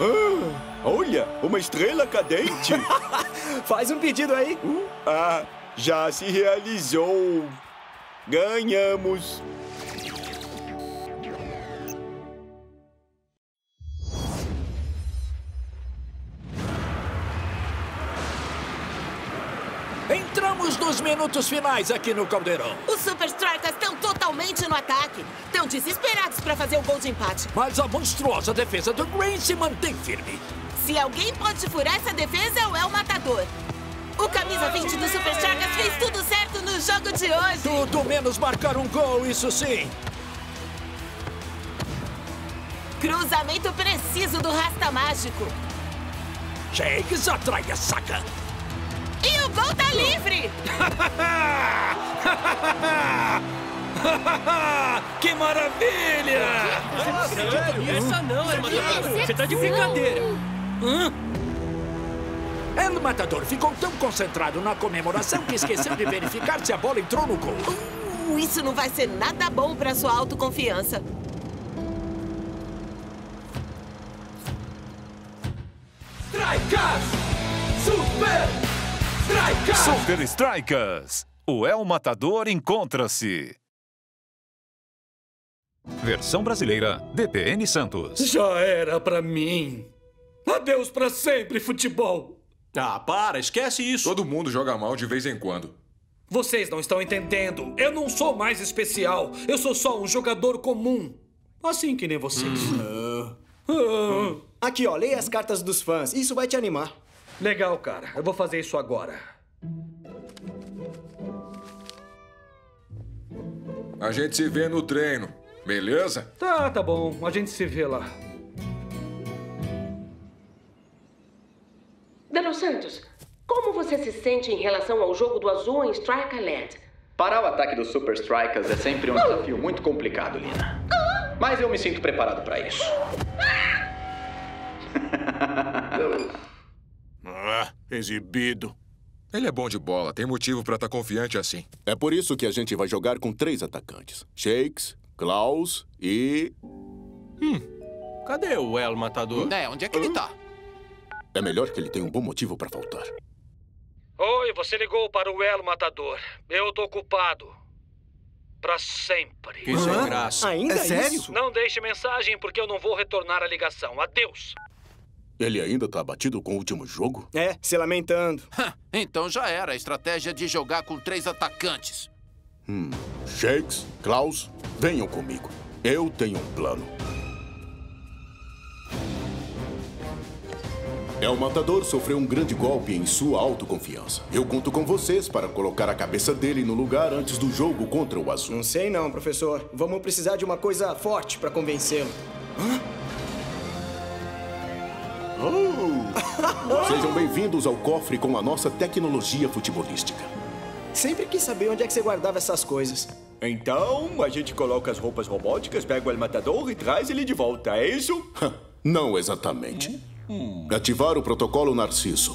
Ah, olha, uma estrela cadente. Faz um pedido aí. Uh, ah, já se realizou. Ganhamos. Entramos nos minutos finais aqui no Caldeirão. Os Super Strikas estão totalmente no ataque. Estão desesperados para fazer o gol de empate. Mas a monstruosa defesa do Green se mantém firme. Se alguém pode furar essa defesa, é o El Matador. O camisa vinte do Super Strikas fez tudo certo no jogo de hoje. Tudo menos marcar um gol, isso sim. Cruzamento preciso do Rasta Mágico. Shakes atrai a saca. E o gol tá livre! Que maravilha! Nossa, sério? Essa não, é maravilha. Você tá de brincadeira. Hã? El Matador ficou tão concentrado na comemoração que esqueceu de verificar se a bola entrou no gol. Uh, isso não vai ser nada bom pra sua autoconfiança. Strikas! Super! Strikas! Super Strikas! O El Matador encontra-se. Versão brasileira, D P N Santos. Já era pra mim. Adeus pra sempre, futebol. Ah, para, esquece isso. Todo mundo joga mal de vez em quando. Vocês não estão entendendo. Eu não sou mais especial. Eu sou só um jogador comum. Assim que nem vocês. Hum. Ah. Aqui, ó, leia as cartas dos fãs. Isso vai te animar. Legal, cara. Eu vou fazer isso agora. A gente se vê no treino, beleza? Tá, tá bom. A gente se vê lá. De Los Santos, como você se sente em relação ao jogo do Azul em Strikeland? Parar o ataque dos Super Strikas é sempre um desafio muito complicado, Lina. Mas eu me sinto preparado pra isso. Ah, exibido. Ele é bom de bola, tem motivo pra estar confiante assim. É por isso que a gente vai jogar com três atacantes. Shakes, Klaus e... Hum, cadê o El Matador? É, onde é que hum? ele tá? É melhor que ele tenha um bom motivo pra faltar. Oi, você ligou para o El Matador. Eu tô ocupado. Pra sempre. Que sem ah, graça. Ainda é sério? Isso? Não deixe mensagem porque eu não vou retornar a ligação. Adeus. Ele ainda tá abatido com o último jogo? É, se lamentando. Então já era a estratégia de jogar com três atacantes. Hum, Shakes, Klaus, venham comigo. Eu tenho um plano. El Matador sofreu um grande golpe em sua autoconfiança. Eu conto com vocês para colocar a cabeça dele no lugar antes do jogo contra o Azul. Não sei não, professor. Vamos precisar de uma coisa forte para convencê-lo. Hã? Oh. Sejam bem-vindos ao cofre com a nossa tecnologia futebolística. Sempre quis saber onde é que você guardava essas coisas. Então, a gente coloca as roupas robóticas, pega o El Matador e traz ele de volta, é isso? Não exatamente. Hum. Ativar o protocolo Narciso.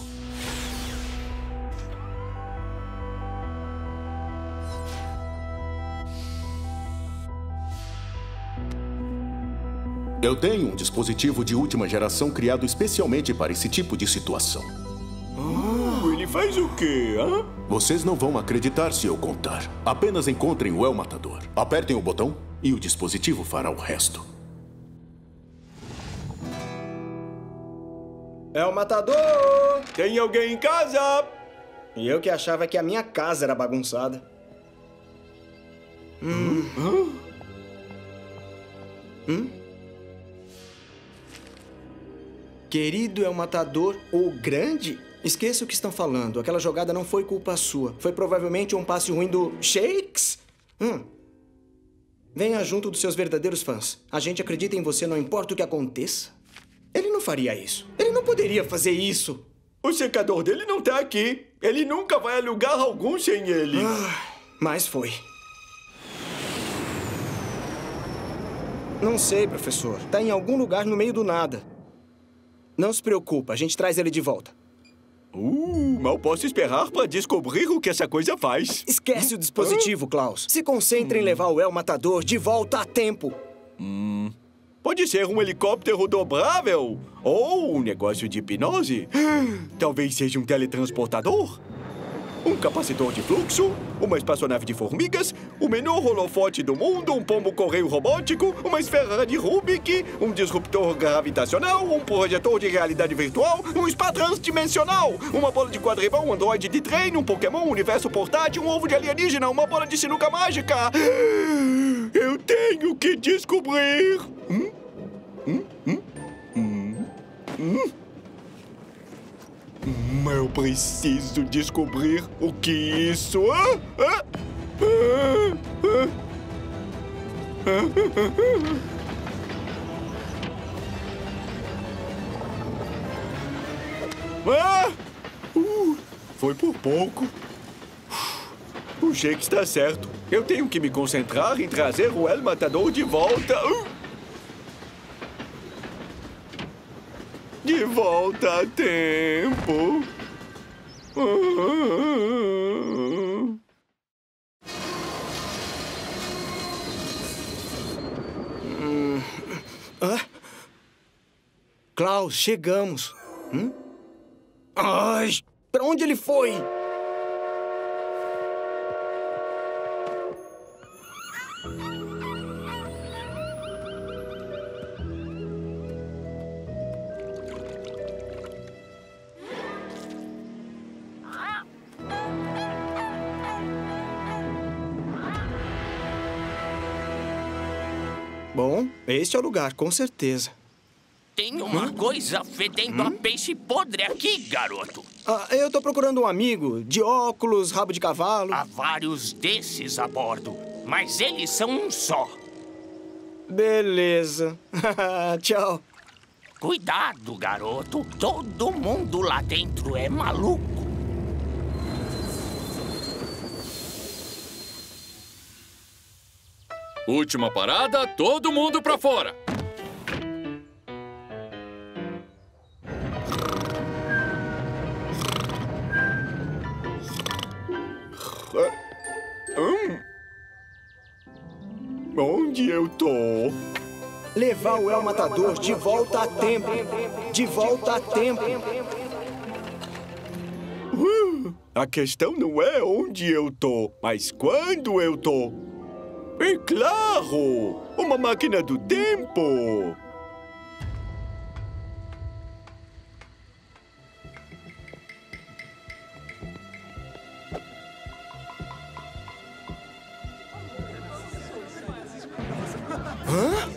Eu tenho um dispositivo de última geração criado especialmente para esse tipo de situação. Oh, ele faz o quê, hã? Vocês não vão acreditar se eu contar. Apenas encontrem o El Matador. Apertem o botão e o dispositivo fará o resto. El Matador! Tem alguém em casa? E eu que achava que a minha casa era bagunçada. Hum? Hum? Hum? Querido El Matador, o grande, Esqueça o que estão falando. Aquela jogada não foi culpa sua. Foi provavelmente um passe ruim do... Shakes? Hum. Venha junto dos seus verdadeiros fãs. A gente acredita em você, não importa o que aconteça. Ele não faria isso. Ele não poderia fazer isso. O secador dele não tá aqui. Ele nunca vai a lugar algum sem ele. Ah, mas foi. Não sei, professor. Tá em algum lugar no meio do nada. Não se preocupa, a gente traz ele de volta. Uh, mal posso esperar para descobrir o que essa coisa faz. Esquece o dispositivo, Klaus. Se concentre hum. em levar o El Matador de volta a tempo. Hum. Pode ser um helicóptero dobrável ou um negócio de hipnose. Talvez seja um teletransportador. Um capacitor de fluxo, uma espaçonave de formigas, o menor holofote do mundo, um pombo-correio robótico, uma esfera de Rubik, um disruptor gravitacional, um projetor de realidade virtual, um spa transdimensional, uma bola de quadribol, um androide de treino, um Pokémon, um universo portátil, um ovo de alienígena, uma bola de sinuca mágica. Eu tenho que descobrir. Hum? Hum? Hum? Hum? Hum? Eu preciso descobrir o que isso... Ah, ah, ah, ah, ah, ah. Ah, uh, foi por pouco. O Shake está certo. Eu tenho que me concentrar em trazer o El Matador de volta. Uh. De volta a tempo. Hum. Ah? Klaus, chegamos. Hum? Ai, pra onde ele foi? Bom, este é o lugar, com certeza. Tem uma hum? coisa fedendo hum? a peixe podre aqui, garoto. Ah, eu tô procurando um amigo, de óculos, rabo de cavalo... Há vários desses a bordo, mas eles são um só. Beleza. Tchau. Cuidado, garoto. Todo mundo lá dentro é maluco. Última parada, todo mundo pra fora! Hum. Onde eu tô? Levar o El Matador de volta a tempo! De volta a tempo! Uh, a questão não é onde eu tô, mas quando eu tô! É claro! Uma máquina do tempo! Hã?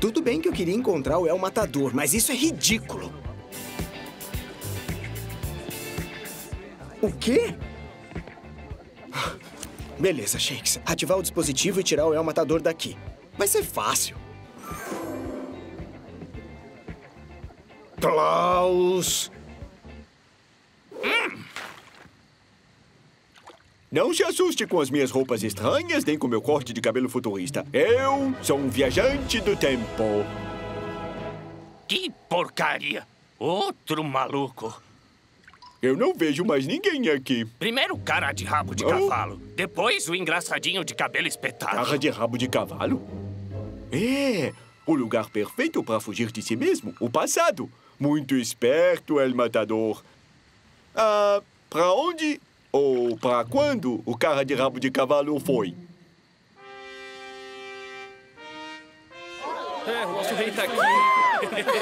Tudo bem que eu queria encontrar o El Matador, mas isso é ridículo. O quê? Beleza, Shakes. Ativar o dispositivo e tirar o El Matador daqui. Vai ser fácil. Klaus! Hum. Não se assuste com as minhas roupas estranhas, nem com meu corte de cabelo futurista. Eu sou um viajante do tempo. Que porcaria! Outro maluco. Eu não vejo mais ninguém aqui. Primeiro o cara de rabo de oh. cavalo, depois o engraçadinho de cabelo espetado. Cara de rabo de cavalo? É, o lugar perfeito para fugir de si mesmo, o passado. Muito esperto, El Matador. Ah, pra onde... Ou pra quando o cara de rabo de cavalo foi? É, o nosso rei tá aqui.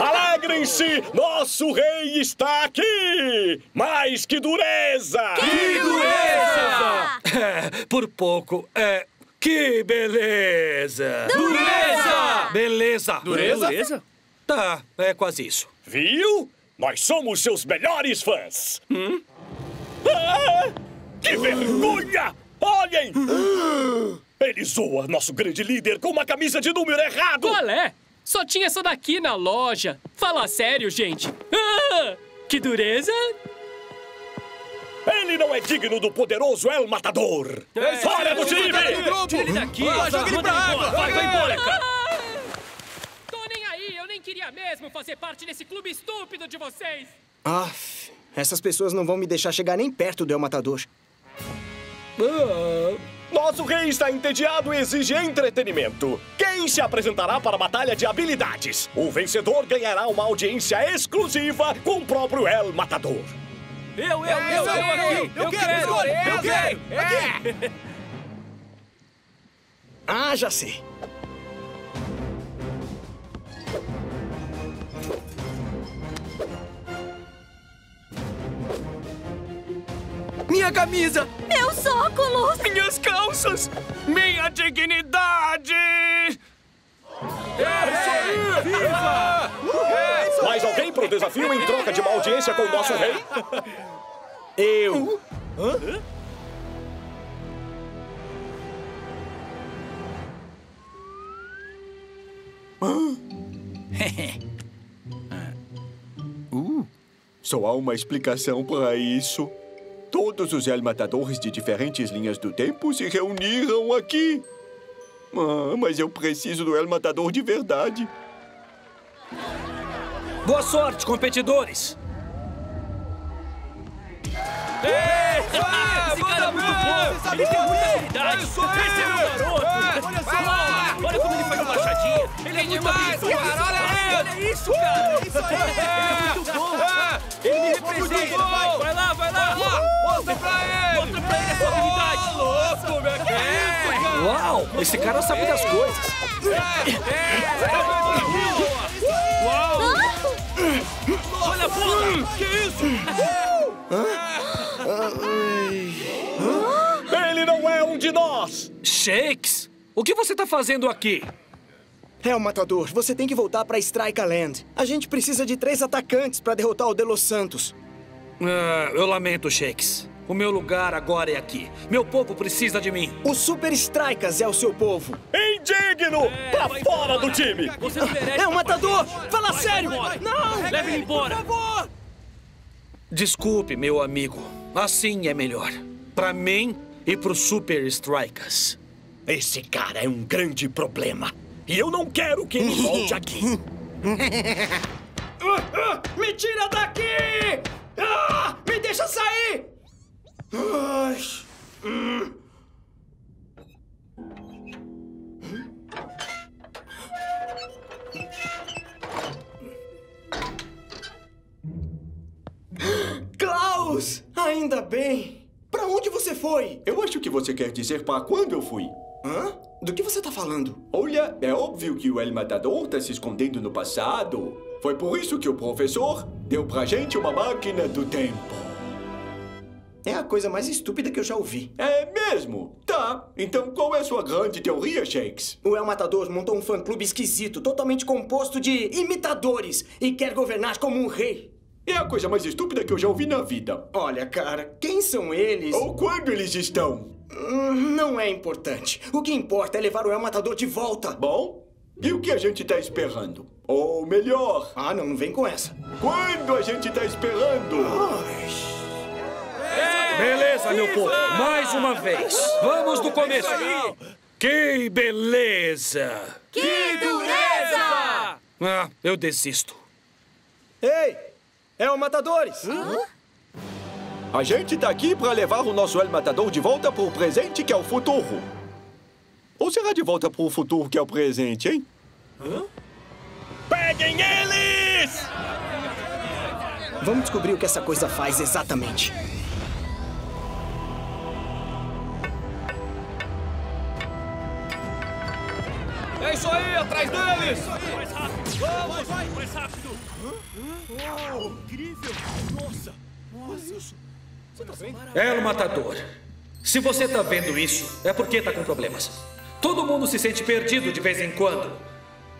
Alegrem-se! Nosso rei está aqui! Mas que dureza! Que, que dureza! dureza! É, por pouco. É, Que beleza! Dureza! Beleza! Dureza? Dureza? Tá, é quase isso. Viu? Nós somos seus melhores fãs. Hum? Ah, que vergonha! Olhem! Ele zoa nosso grande líder com uma camisa de número errado! Qual é? Só tinha essa daqui na loja. Fala sério, gente. Ah, que dureza! Ele não é digno do poderoso El Matador! É, fora do time! Tira ele daqui! Ah, joga ele pra água! Vai, vai embora, cara! Tô nem aí! Eu nem queria mesmo fazer parte desse clube estúpido de vocês! Aff, essas pessoas não vão me deixar chegar nem perto do El Matador. Ah. Nosso rei está entediado e exige entretenimento. Quem se apresentará para a batalha de habilidades? O vencedor ganhará uma audiência exclusiva com o próprio El Matador. Eu, eu, é, eu, eu, eu, aqui! Eu, eu quero, quero, eu, eu quero! Eu quero! É. Ah, já sei! Minha camisa! Meus óculos! Minhas calças! Minha dignidade! É, viva! Uh, Mais alguém pro desafio em troca de uma audiência com o nosso rei? Eu. Hã? uh, só há uma explicação para isso. Todos os El Matadores de diferentes linhas do tempo se reuniram aqui. Ah, mas eu preciso do El Matador de verdade. Boa sorte, competidores! Ei, vai, esse cara é muito bom! Ele tem muita habilidade! Esse é um garoto! Olha só! Olha como ele faz uma baixadinha! Ele é muito habilidoso! Olha isso, cara! Ele é muito bom! Ele me representa! Vai lá, vai lá! Mostra pra ele! Mostra pra ele a sua habilidade! Louco, meu cara! Uau! Esse cara sabe das coisas! Uau! Olha a bola! Que isso? Ele não é um de nós! Shakes, o que você tá fazendo aqui? É, o Matador, você tem que voltar pra Strikeland. A gente precisa de três atacantes pra derrotar o De Los Santos. Ah, eu lamento, Shakes. O meu lugar agora é aqui. Meu povo precisa de mim. O Super Strikas é o seu povo. Indigno! É, pra fora, fora do time! Você não merece. É, o Matador! Fala vai, sério! Vai, vai, vai. Não! Leve ele embora! Por favor! Desculpe, meu amigo. Assim é melhor. Pra mim e pro Super Strikas. Esse cara é um grande problema. E eu não quero que ele volte aqui. uh, uh, me tira daqui! Ah, me deixa sair! Ah, hum. Klaus! Ainda bem! Pra onde você foi? Eu acho que você quer dizer pra quando eu fui. Hã? Do que você tá falando? Olha, é óbvio que o El Matador tá se escondendo no passado. Foi por isso que o professor deu pra gente uma máquina do tempo. É a coisa mais estúpida que eu já ouvi. É mesmo? Tá. Então qual é a sua grande teoria, Shakes? O El Matador montou um fã-clube esquisito, totalmente composto de imitadores, e quer governar como um rei. É a coisa mais estúpida que eu já ouvi na vida. Olha, cara, quem são eles? Ou quando eles estão? Não é importante. O que importa é levar o El Matador de volta. Bom, e o que a gente tá esperando? Ou melhor... Ah, não, não vem com essa. Quando a gente tá esperando? Ai. Beleza, meu povo. Mais uma vez. Vamos do começo. Que beleza! Que dureza! Ah, eu desisto. Ei! É o Matadores! Hã? A gente tá aqui pra levar o nosso El Matador de volta pro presente, que é o futuro. Ou será de volta pro futuro, que é o presente, hein? Hã? Peguem eles! Vamos descobrir o que essa coisa faz exatamente. É isso aí, atrás deles! É isso aí. Mais rápido! Vamos! Vai, mais rápido! Hã? Uau! Incrível! Nossa! Nossa! Você tá bem? El Matador, Se você tá vendo isso, é porque tá com problemas. Todo mundo se sente perdido de vez em quando.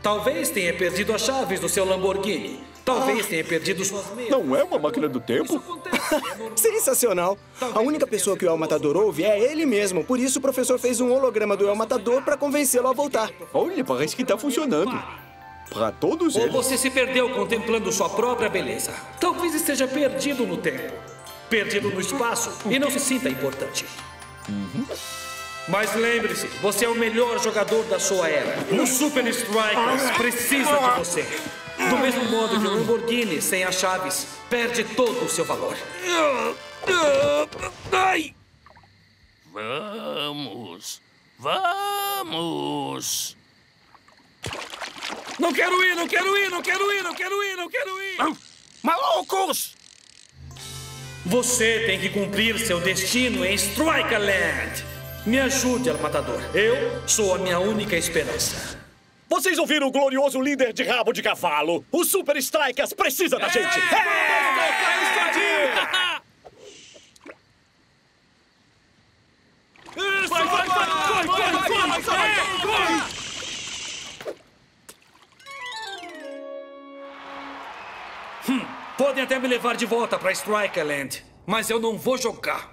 Talvez tenha perdido as chaves do seu Lamborghini. Talvez ah, tenha perdido suas meias. Não é uma máquina do tempo? Acontece, é sensacional. Talvez a única pessoa que o El Matador ouve é ele mesmo. Por isso o professor fez um holograma do El Matador para convencê-lo a voltar. Olha, parece que tá funcionando. Para todos eles. Ou você se perdeu contemplando sua própria beleza. Talvez esteja perdido no tempo. Perdido no espaço e não se sinta importante. Uhum. Mas lembre-se, você é o melhor jogador da sua era. O Super Strikers precisa de você. Do mesmo modo que o Lamborghini, sem as chaves, perde todo o seu valor. Ai! Vamos! Vamos! Não quero ir, não quero ir, não quero ir, não quero ir, não quero ir! Ah, malucos! Você tem que cumprir seu destino em Strikeland! Me ajude, El Matador. Eu sou a minha única esperança. Vocês ouviram o glorioso líder de rabo de cavalo? O Super Strikas precisa da é, gente! É, é, é, isso vai, vai, vai, vai, vai, vai, vai, vai, vai, vai! Hum, podem até me levar de volta para Strikeland, mas eu não vou jogar.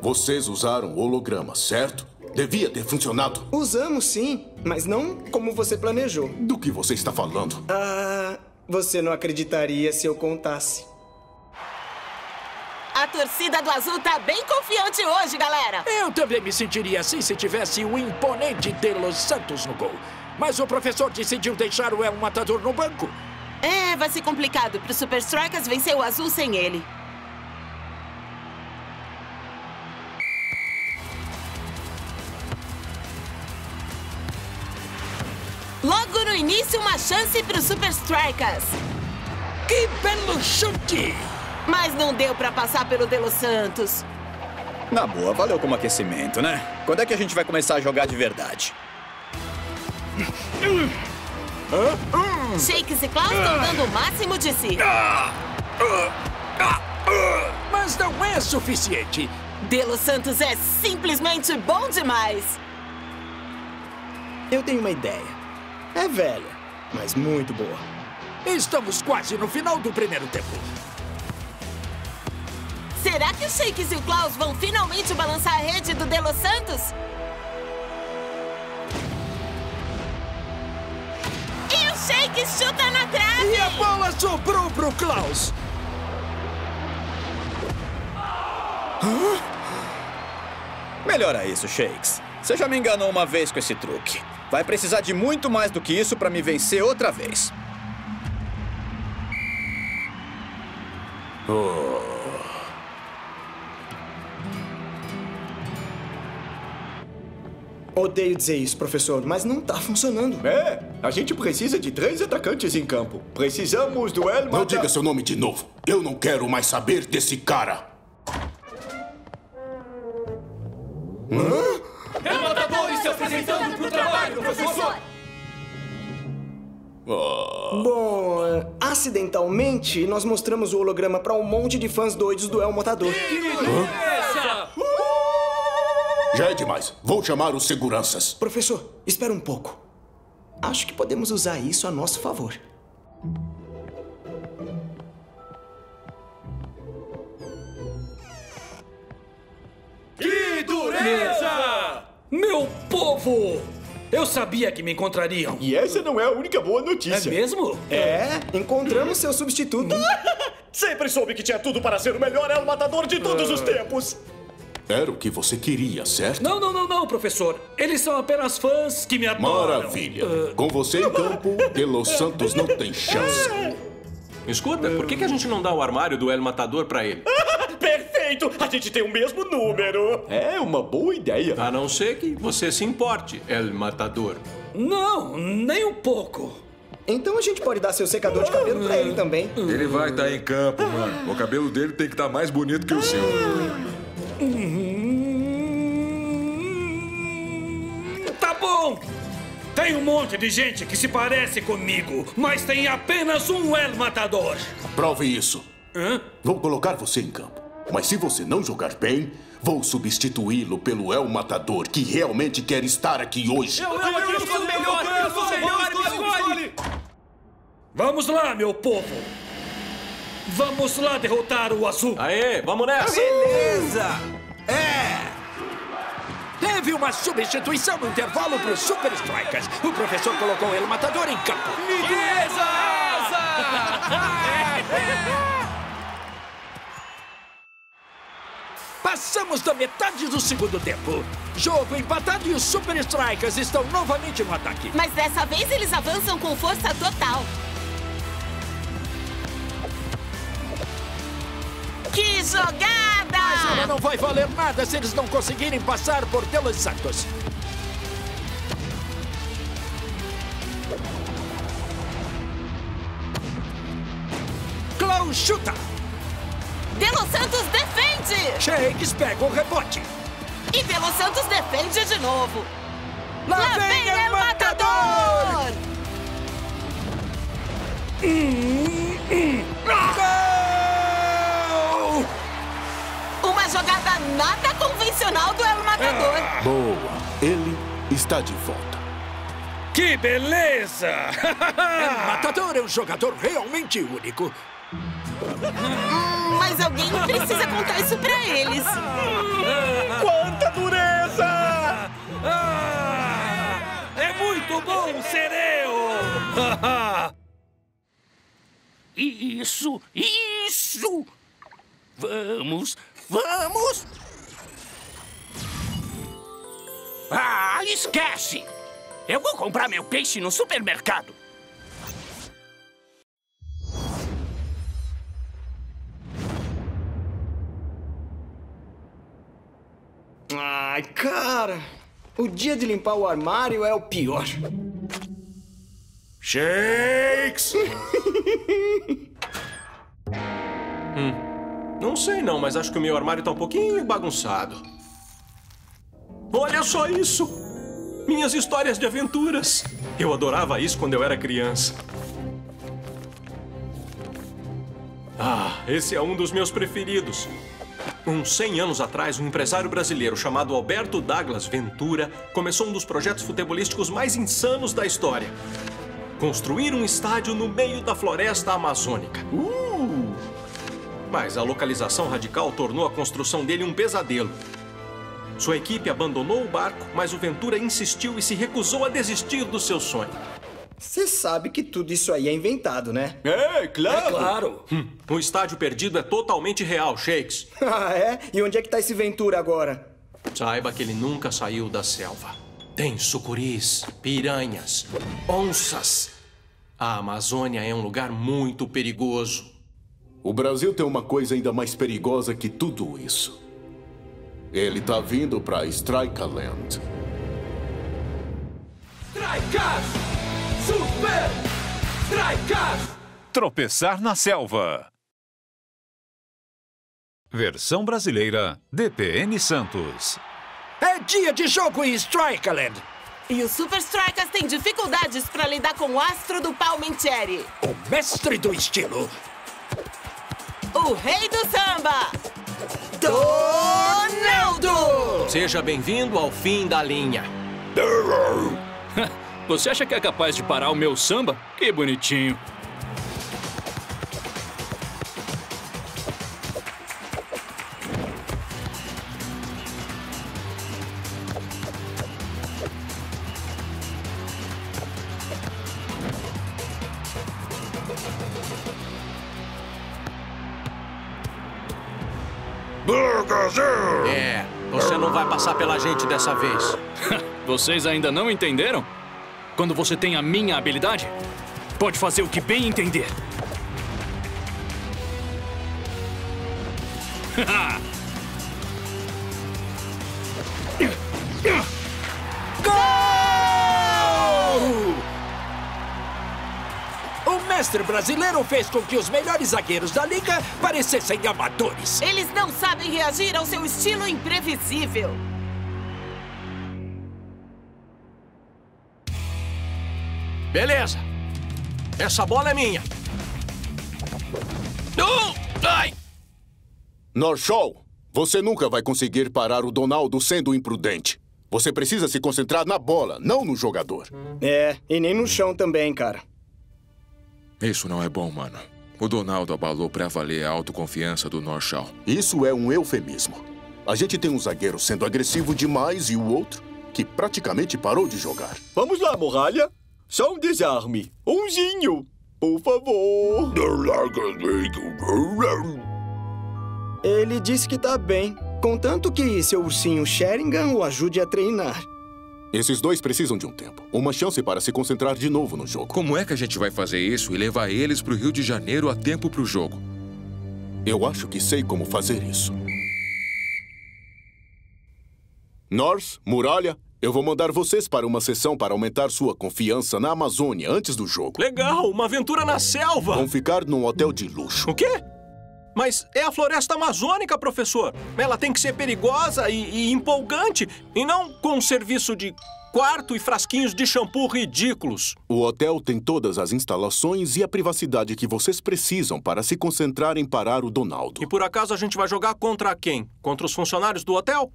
Vocês usaram o holograma, certo? Devia ter funcionado. Usamos sim, mas não como você planejou. Do que você está falando? Ah, você não acreditaria se eu contasse. A torcida do Azul tá bem confiante hoje, galera. Eu também me sentiria assim se tivesse o imponente De Los Santos no gol. Mas o professor decidiu deixar o El Matador no banco. É, vai ser complicado pro Super Strikas vencer o Azul sem ele. Logo no início, uma chance para os Super Strikas. Que belo chute! Mas não deu para passar pelo De Los Santos. Na boa, valeu como aquecimento, né? Quando é que a gente vai começar a jogar de verdade? Shakes e Klaus estão dando o máximo de si. Mas não é suficiente. De Los Santos é simplesmente bom demais. Eu tenho uma ideia. É velha, mas muito boa. Estamos quase no final do primeiro tempo. Será que o Shakes e o Klaus vão finalmente balançar a rede do De Los Santos? E o Shakes chuta na trave! E a bola sobrou pro Klaus! Hã? Melhora isso, Shakes. Você já me enganou uma vez com esse truque. Vai precisar de muito mais do que isso para me vencer outra vez. Oh. Odeio dizer isso, professor, mas não tá funcionando. É, a gente precisa de três atacantes em campo. Precisamos do El Matador. Não diga seu nome de novo. Eu não quero mais saber desse cara. Hã? El Matador está apresentando pro trabalho, professor! Oh. Bom, acidentalmente, nós mostramos o holograma para um monte de fãs doidos do El Matador. Que uh. Já é demais. Vou chamar os seguranças. Professor, espera um pouco. Acho que podemos usar isso a nosso favor. Que dureza! Meu povo! Eu sabia que me encontrariam. E essa não é a única boa notícia. É mesmo? É, encontramos seu substituto. Sempre soube que tinha tudo para ser o melhor El Matador de todos os tempos. Era o que você queria, certo? Não, não, não, não, professor. Eles são apenas fãs que me adoram. Maravilha. Uh... Com você em campo, De Los Santos não tem chance. Escuta, por que a gente não dá o armário do El Matador pra ele? Perfeito! A gente tem o mesmo número! É uma boa ideia. A não ser que você se importe, El Matador. Não, nem um pouco. Então a gente pode dar seu secador de cabelo pra ele também. Ele vai estar em campo, mano. O cabelo dele tem que estar mais bonito que o seu. Tá bom! Tem um monte de gente que se parece comigo, mas tem apenas um El Matador. Prove isso. Hã? Vou colocar você em campo. Mas se você não jogar bem, vou substituí-lo pelo El Matador, que realmente quer estar aqui hoje. Eu, eu, eu, eu, eu sou o melhor, eu sou o melhor, escolhe! Vamos lá, meu povo! Vamos lá derrotar o Azul! Aê, vamos nessa! Beleza! É! Teve uma substituição no intervalo para os Super Strikas. O professor colocou o El Matador em campo. Beleza! Passamos da metade do segundo tempo. Jogo empatado e os Super Strikas estão novamente no ataque. Mas dessa vez eles avançam com força total. Que jogada! Mas ela não vai valer nada se eles não conseguirem passar por De Los Santos. Klaus chuta. De Los Santos defende! Shakes pega o rebote. E De Los Santos defende de novo. Lá, Lá vem é o matador! matador. Hum, hum. Gol! Uma jogada nada convencional do El Matador. Ah. Boa! Ele está de volta. Que beleza! El Matador é um jogador realmente único. Mas alguém precisa contar isso pra eles. Quanta dureza! É muito bom ser eu! Isso, isso! Vamos, vamos! Ah, esquece! Eu vou comprar meu peixe no supermercado. Ai, cara, o dia de limpar o armário é o pior. Shakes! hum, não sei não, mas acho que o meu armário tá um pouquinho bagunçado. Olha só isso! Minhas histórias de aventuras! Eu adorava isso quando eu era criança. Ah, esse é um dos meus preferidos. Uns cem anos atrás, um empresário brasileiro chamado Alberto Douglas Ventura começou um dos projetos futebolísticos mais insanos da história. Construir um estádio no meio da floresta amazônica. Uh! Mas a localização radical tornou a construção dele um pesadelo. Sua equipe abandonou o barco, mas o Ventura insistiu e se recusou a desistir do seu sonho. Você sabe que tudo isso aí é inventado, né? É, claro! É claro! Hum, o estádio perdido é totalmente real, Shakes. Ah, é? E onde é que tá esse Ventura agora? Saiba que ele nunca saiu da selva. Tem sucuris, piranhas, onças. A Amazônia é um lugar muito perigoso. O Brasil tem uma coisa ainda mais perigosa que tudo isso. Ele tá vindo pra Strikeland. Strikeland! Super Strikas! Tropeçar na selva. Versão brasileira D P N Santos. É dia de jogo em Strikeland. E os Super Strikas têm dificuldades para lidar com o astro do Palmentiere. O mestre do estilo. O rei do samba. Ronaldo! Seja bem-vindo ao fim da linha. Você acha que é capaz de parar o meu samba? Que bonitinho. É, você não vai passar pela gente dessa vez. Vocês ainda não entenderam? Quando você tem a minha habilidade, pode fazer o que bem entender. Gol! O mestre brasileiro fez com que os melhores zagueiros da liga parecessem amadores. Eles não sabem reagir ao seu estilo imprevisível. Beleza. Essa bola é minha. Uh! Ai! North Shaw, você nunca vai conseguir parar o Ronaldo sendo imprudente. Você precisa se concentrar na bola, não no jogador. É, e nem no chão também, cara. Isso não é bom, mano. O Ronaldo abalou pra valer a autoconfiança do North Shaw. Isso é um eufemismo. A gente tem um zagueiro sendo agressivo demais e o outro que praticamente parou de jogar. Vamos lá, Muralha. Só um desarme. Umzinho, por favor. Ele disse que tá bem, contanto que seu ursinho Sheringham o ajude a treinar. Esses dois precisam de um tempo. Uma chance para se concentrar de novo no jogo. Como é que a gente vai fazer isso e levar eles pro Rio de Janeiro a tempo pro jogo? Eu acho que sei como fazer isso. North, Muralha, eu vou mandar vocês para uma sessão para aumentar sua confiança na Amazônia antes do jogo. Legal, uma aventura na selva. Vão ficar num hotel de luxo. O quê? Mas é a floresta amazônica, professor. Ela tem que ser perigosa e, e empolgante, e não com um serviço de quarto e frasquinhos de shampoo ridículos. O hotel tem todas as instalações e a privacidade que vocês precisam para se concentrar em parar o Ronaldo. E por acaso a gente vai jogar contra quem? Contra os funcionários do hotel?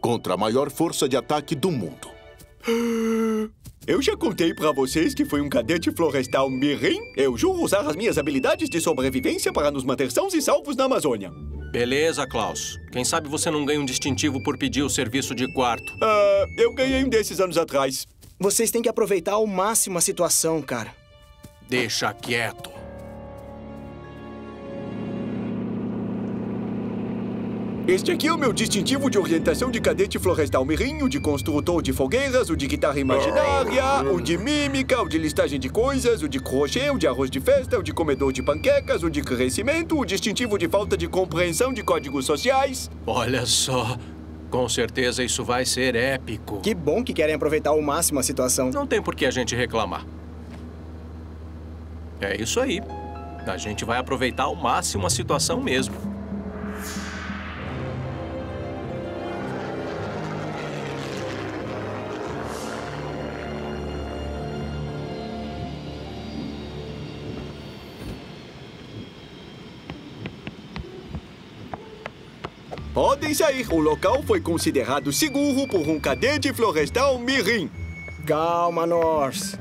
Contra a maior força de ataque do mundo. Eu já contei pra vocês que fui um cadete florestal mirim. Eu juro usar as minhas habilidades de sobrevivência para nos manter sãos e salvos na Amazônia. Beleza, Klaus. Quem sabe você não ganha um distintivo por pedir o serviço de quarto. Ah, eu ganhei um desses anos atrás. Vocês têm que aproveitar ao máximo a situação, cara. Deixa quieto. Este aqui é o meu distintivo de orientação de cadete florestal mirim, o de construtor de fogueiras, o de guitarra imaginária, o de mímica, o de listagem de coisas, o de crochê, o de arroz de festa, o de comedor de panquecas, o de crescimento, o distintivo de falta de compreensão de códigos sociais. Olha só, com certeza isso vai ser épico. Que bom que querem aproveitar ao máximo a situação. Não tem por que a gente reclamar. É isso aí. A gente vai aproveitar ao máximo a situação mesmo. Podem sair. O local foi considerado seguro por um cadete florestal mirim. Calma, North.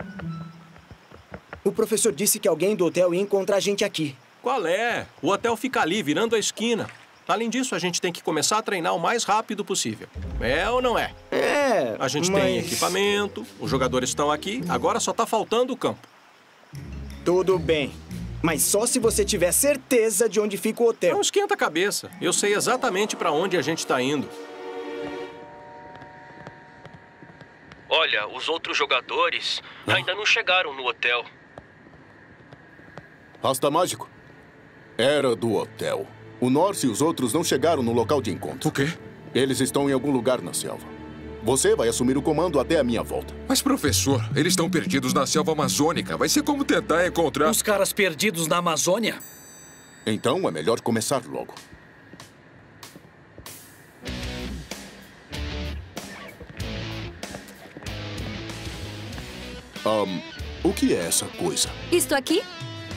O professor disse que alguém do hotel ia encontrar a gente aqui. Qual é? O hotel fica ali, virando a esquina. Além disso, a gente tem que começar a treinar o mais rápido possível. É ou não é? É, A gente mas... tem equipamento, os jogadores estão aqui, agora só tá faltando o campo. Tudo bem. Mas só se você tiver certeza de onde fica o hotel. Não esquenta a cabeça. Eu sei exatamente para onde a gente está indo. Olha, os outros jogadores ah. ainda não chegaram no hotel. Rasta Mágico, era do hotel. O North e os outros não chegaram no local de encontro. O quê? Eles estão em algum lugar na selva. Você vai assumir o comando até a minha volta. Mas, professor, eles estão perdidos na selva amazônica. Vai ser como tentar encontrar... Os caras perdidos na Amazônia? Então é melhor começar logo. Um, o que é essa coisa? Isto aqui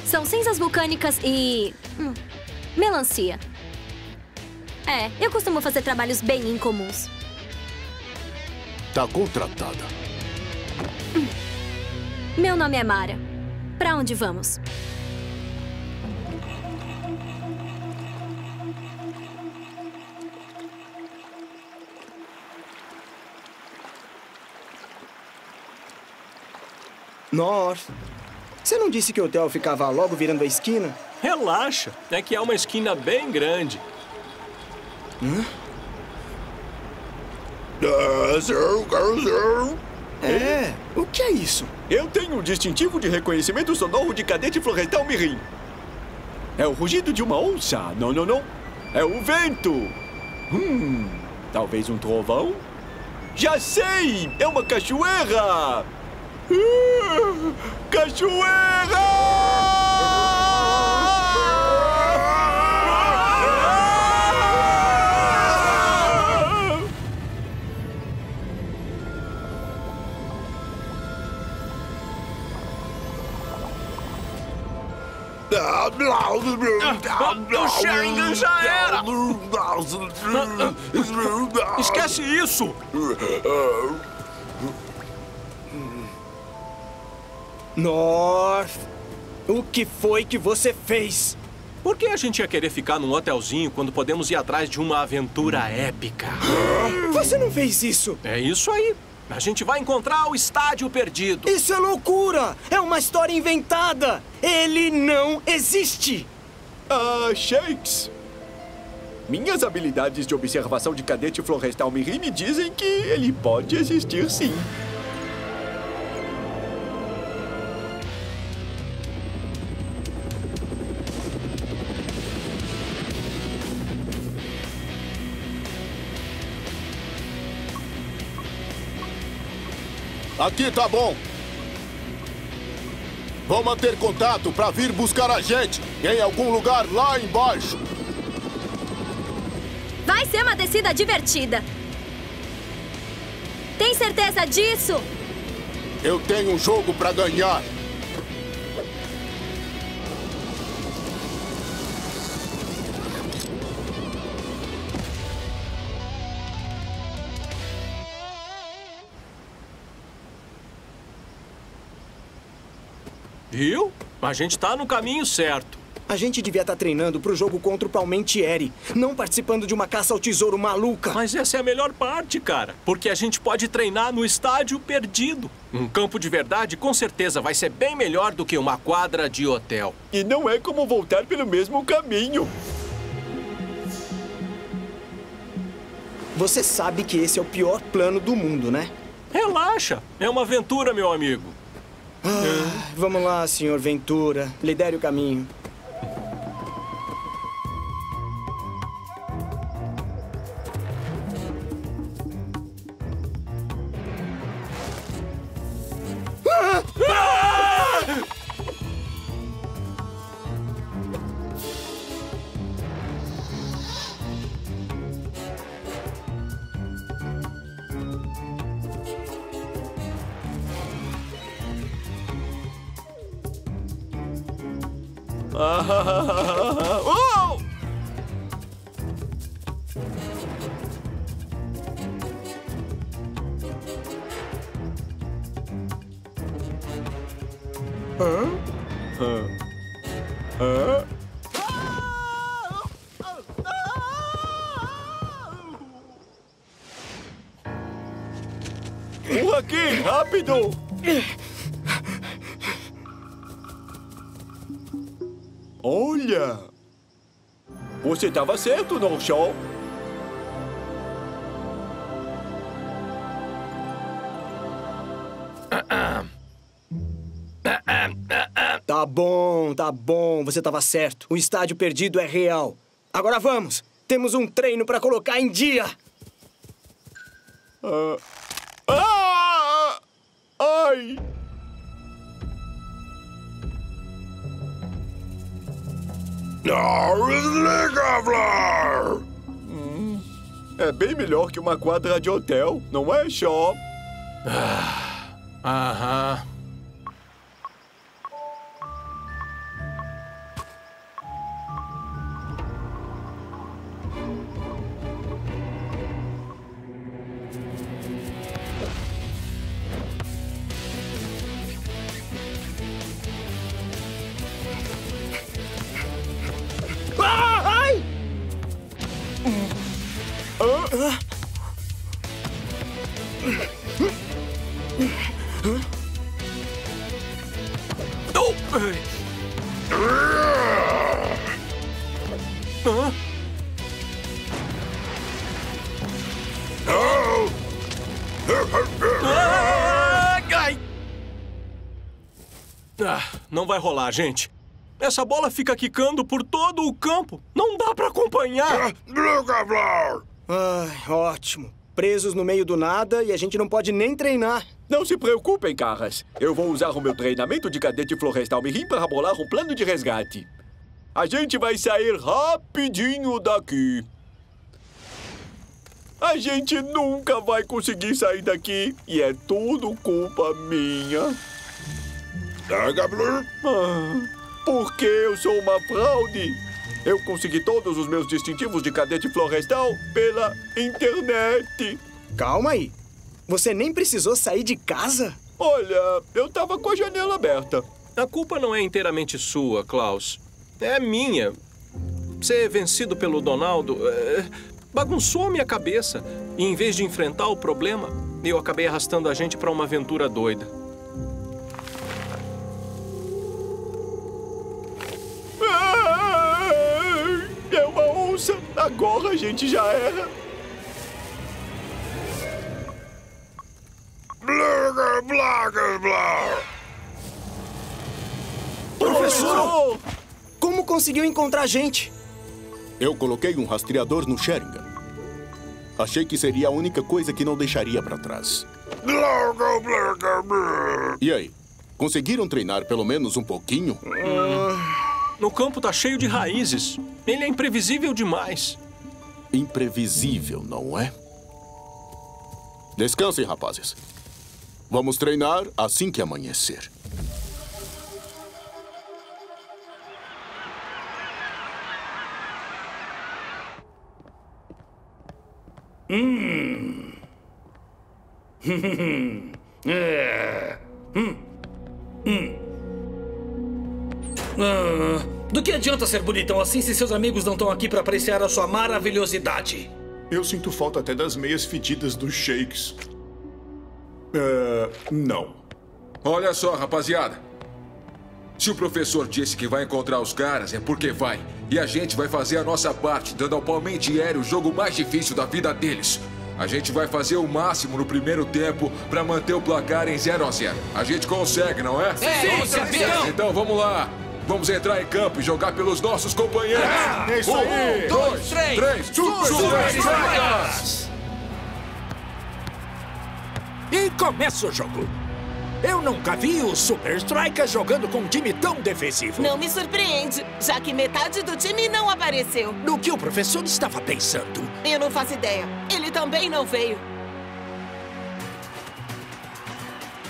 são cinzas vulcânicas e... Hum, melancia. É, eu costumo fazer trabalhos bem incomuns. Tá contratada. Meu nome é Mara. Pra onde vamos? North, você não disse que o hotel ficava logo virando a esquina? Relaxa, é que é uma esquina bem grande. Hã? É, o que é isso? Eu tenho um distintivo de reconhecimento sonoro de cadete florestal mirim. É o rugido de uma onça. Não, não, não. É o vento. Hum, talvez um trovão? Já sei! É uma cachoeira! Uh, cachoeira! O Sharingan já era! Esquece isso! North, o que foi que você fez? Por que a gente ia querer ficar num hotelzinho quando podemos ir atrás de uma aventura épica? Você não fez isso! É isso aí! A gente vai encontrar o estádio perdido. Isso é loucura! É uma história inventada! Ele não existe! Ah, Shakes! Minhas habilidades de observação de cadete florestal Mirim me dizem que ele pode existir, sim. Aqui tá bom. Vou manter contato pra vir buscar a gente em algum lugar lá embaixo. Vai ser uma descida divertida. Tem certeza disso? Eu tenho um jogo pra ganhar. Viu? A gente tá no caminho certo. A gente devia estar treinando pro jogo contra o Palmentiere, não participando de uma caça ao tesouro maluca. Mas essa é a melhor parte, cara, porque a gente pode treinar no estádio perdido. Um campo de verdade com certeza vai ser bem melhor do que uma quadra de hotel. E não é como voltar pelo mesmo caminho. Você sabe que esse é o pior plano do mundo, né? Relaxa, é uma aventura, meu amigo. Ah, vamos lá, senhor Ventura. Lidere o caminho. Ah! Ah! Oh! Hã? Hã? Hã? Corra aqui, rápido! Olha! Você estava certo, North Shaw. Tá bom, tá bom. Você estava certo. O estádio perdido é real. Agora vamos. Temos um treino para colocar em dia. Ah. Ah! Ai! Hum, é bem melhor que uma quadra de hotel, não é, Shaw? Aham. Não vai rolar, gente. Essa bola fica quicando por todo o campo. Não dá pra acompanhar. Ai, ótimo. Presos no meio do nada e a gente não pode nem treinar. Não se preocupem, caras. Eu vou usar o meu treinamento de cadete florestal Mirim para bolar um plano de resgate. A gente vai sair rapidinho daqui. A gente nunca vai conseguir sair daqui e é tudo culpa minha. Ah. Porque eu sou uma fraude. Eu consegui todos os meus distintivos de cadete florestal pela internet. Calma aí. Você nem precisou sair de casa? Olha, eu tava com a janela aberta. A culpa não é inteiramente sua, Klaus. É minha. Ser vencido pelo Ronaldo é, bagunçou a minha cabeça. E em vez de enfrentar o problema, eu acabei arrastando a gente pra uma aventura doida. É uma onça! Agora a gente já era! Blaga, blaga, blá! Professor! Como conseguiu encontrar a gente? Eu coloquei um rastreador no Sheringham. Achei que seria a única coisa que não deixaria pra trás. Blaga, blaga, blá! E aí? Conseguiram treinar pelo menos um pouquinho? Uh... No campo tá cheio de raízes. Ele é imprevisível demais. Imprevisível, não é? Descansem, rapazes. Vamos treinar assim que amanhecer. Hum. é. hum. Hum. Ah, do que adianta ser bonitão assim se seus amigos não estão aqui para apreciar a sua maravilhosidade? Eu sinto falta até das meias fedidas dos Shakes. Uh, não. Olha só, rapaziada. Se o professor disse que vai encontrar os caras, é porque vai. E a gente vai fazer a nossa parte, dando ao Palmentiere o jogo mais difícil da vida deles. A gente vai fazer o máximo no primeiro tempo para manter o placar em zero a zero. A gente consegue, não é? É, sim, campeão! Então vamos lá. Vamos entrar em campo e jogar pelos nossos companheiros. É isso aí! Um, dois, dois três, três, Supa Strikas! E começa o jogo. Eu nunca vi o Super Strikas jogando com um time tão defensivo. Não me surpreende, já que metade do time não apareceu. No que o professor estava pensando? Eu não faço ideia. Ele também não veio.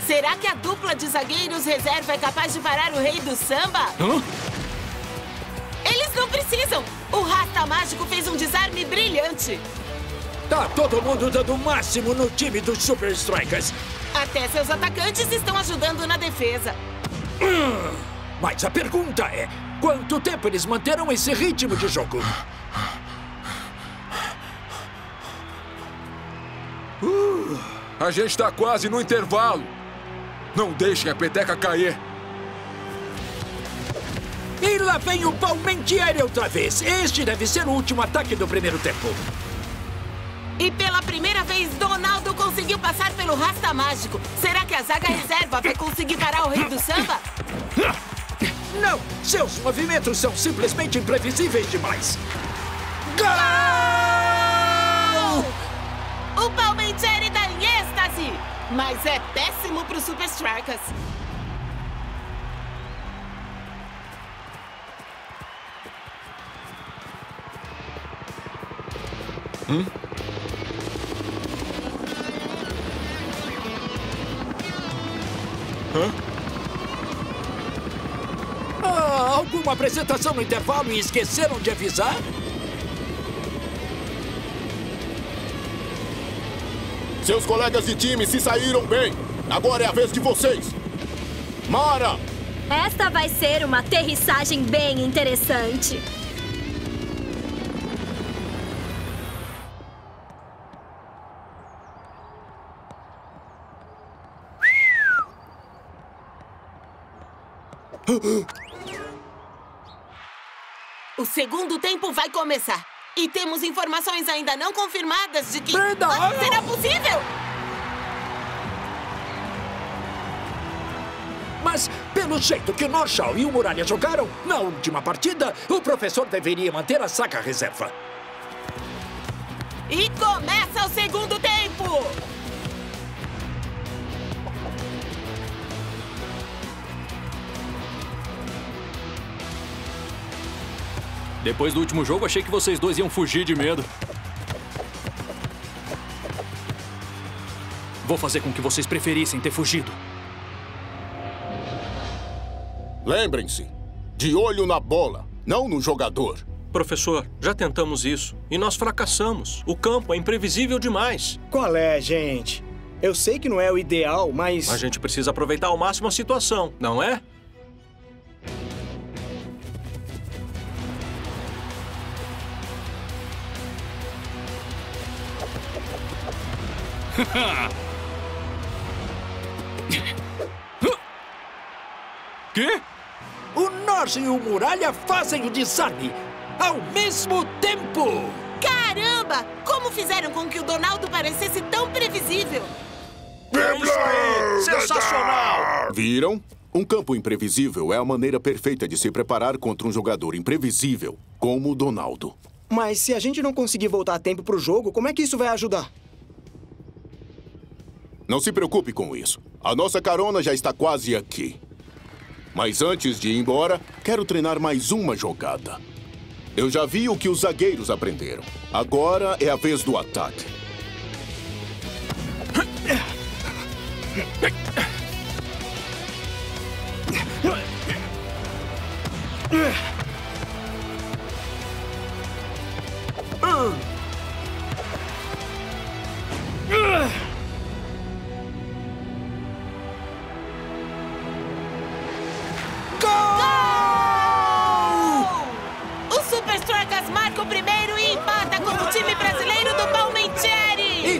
Será que a dupla de zagueiros reserva é capaz de parar o rei do samba? Hã? Eles não precisam! O Rasta Mágico fez um desarme brilhante! Tá todo mundo dando o máximo no time dos Super Strikas! Até seus atacantes estão ajudando na defesa! Hum, mas a pergunta é... quanto tempo eles manterão esse ritmo de jogo? Uh, a gente tá quase no intervalo! Não deixem a peteca cair. E lá vem o Palmentiere outra vez. Este deve ser o último ataque do primeiro tempo. E pela primeira vez, Ronaldo conseguiu passar pelo Rasta Mágico. Será que a zaga reserva vai conseguir parar o rei do samba? Não! Seus movimentos são simplesmente imprevisíveis demais. Gol! O Palmentiere dá em êxtase. Mas é péssimo pro Supa Strikas. Hum? Hã? Ah, alguma apresentação no intervalo e esqueceram de avisar? Seus colegas de time se saíram bem. Agora é a vez de vocês. Mara! Esta vai ser uma aterrissagem bem interessante. O segundo tempo vai começar. E temos informações ainda não confirmadas de que... Brenda, será possível? Mas, pelo jeito que o North Shaw e o Muralha jogaram, na última partida, o professor deveria manter a saca reserva. E começa o segundo tempo! Depois do último jogo, achei que vocês dois iam fugir de medo. Vou fazer com que vocês preferissem ter fugido. Lembrem-se, de olho na bola, não no jogador. Professor, já tentamos isso e nós fracassamos. O campo é imprevisível demais. Qual é, gente? Eu sei que não é o ideal, mas... A gente precisa aproveitar ao máximo a situação, não é? Quê? O North e o Muralha fazem o desarme ao mesmo tempo! Caramba! Como fizeram com que o Ronaldo parecesse tão previsível? É isso aí! Sensacional! Viram? Um campo imprevisível é a maneira perfeita de se preparar contra um jogador imprevisível, como o Ronaldo. Mas se a gente não conseguir voltar a tempo pro jogo, como é que isso vai ajudar? Não se preocupe com isso. A nossa carona já está quase aqui. Mas antes de ir embora, quero treinar mais uma jogada. Eu já vi o que os zagueiros aprenderam. Agora é a vez do ataque.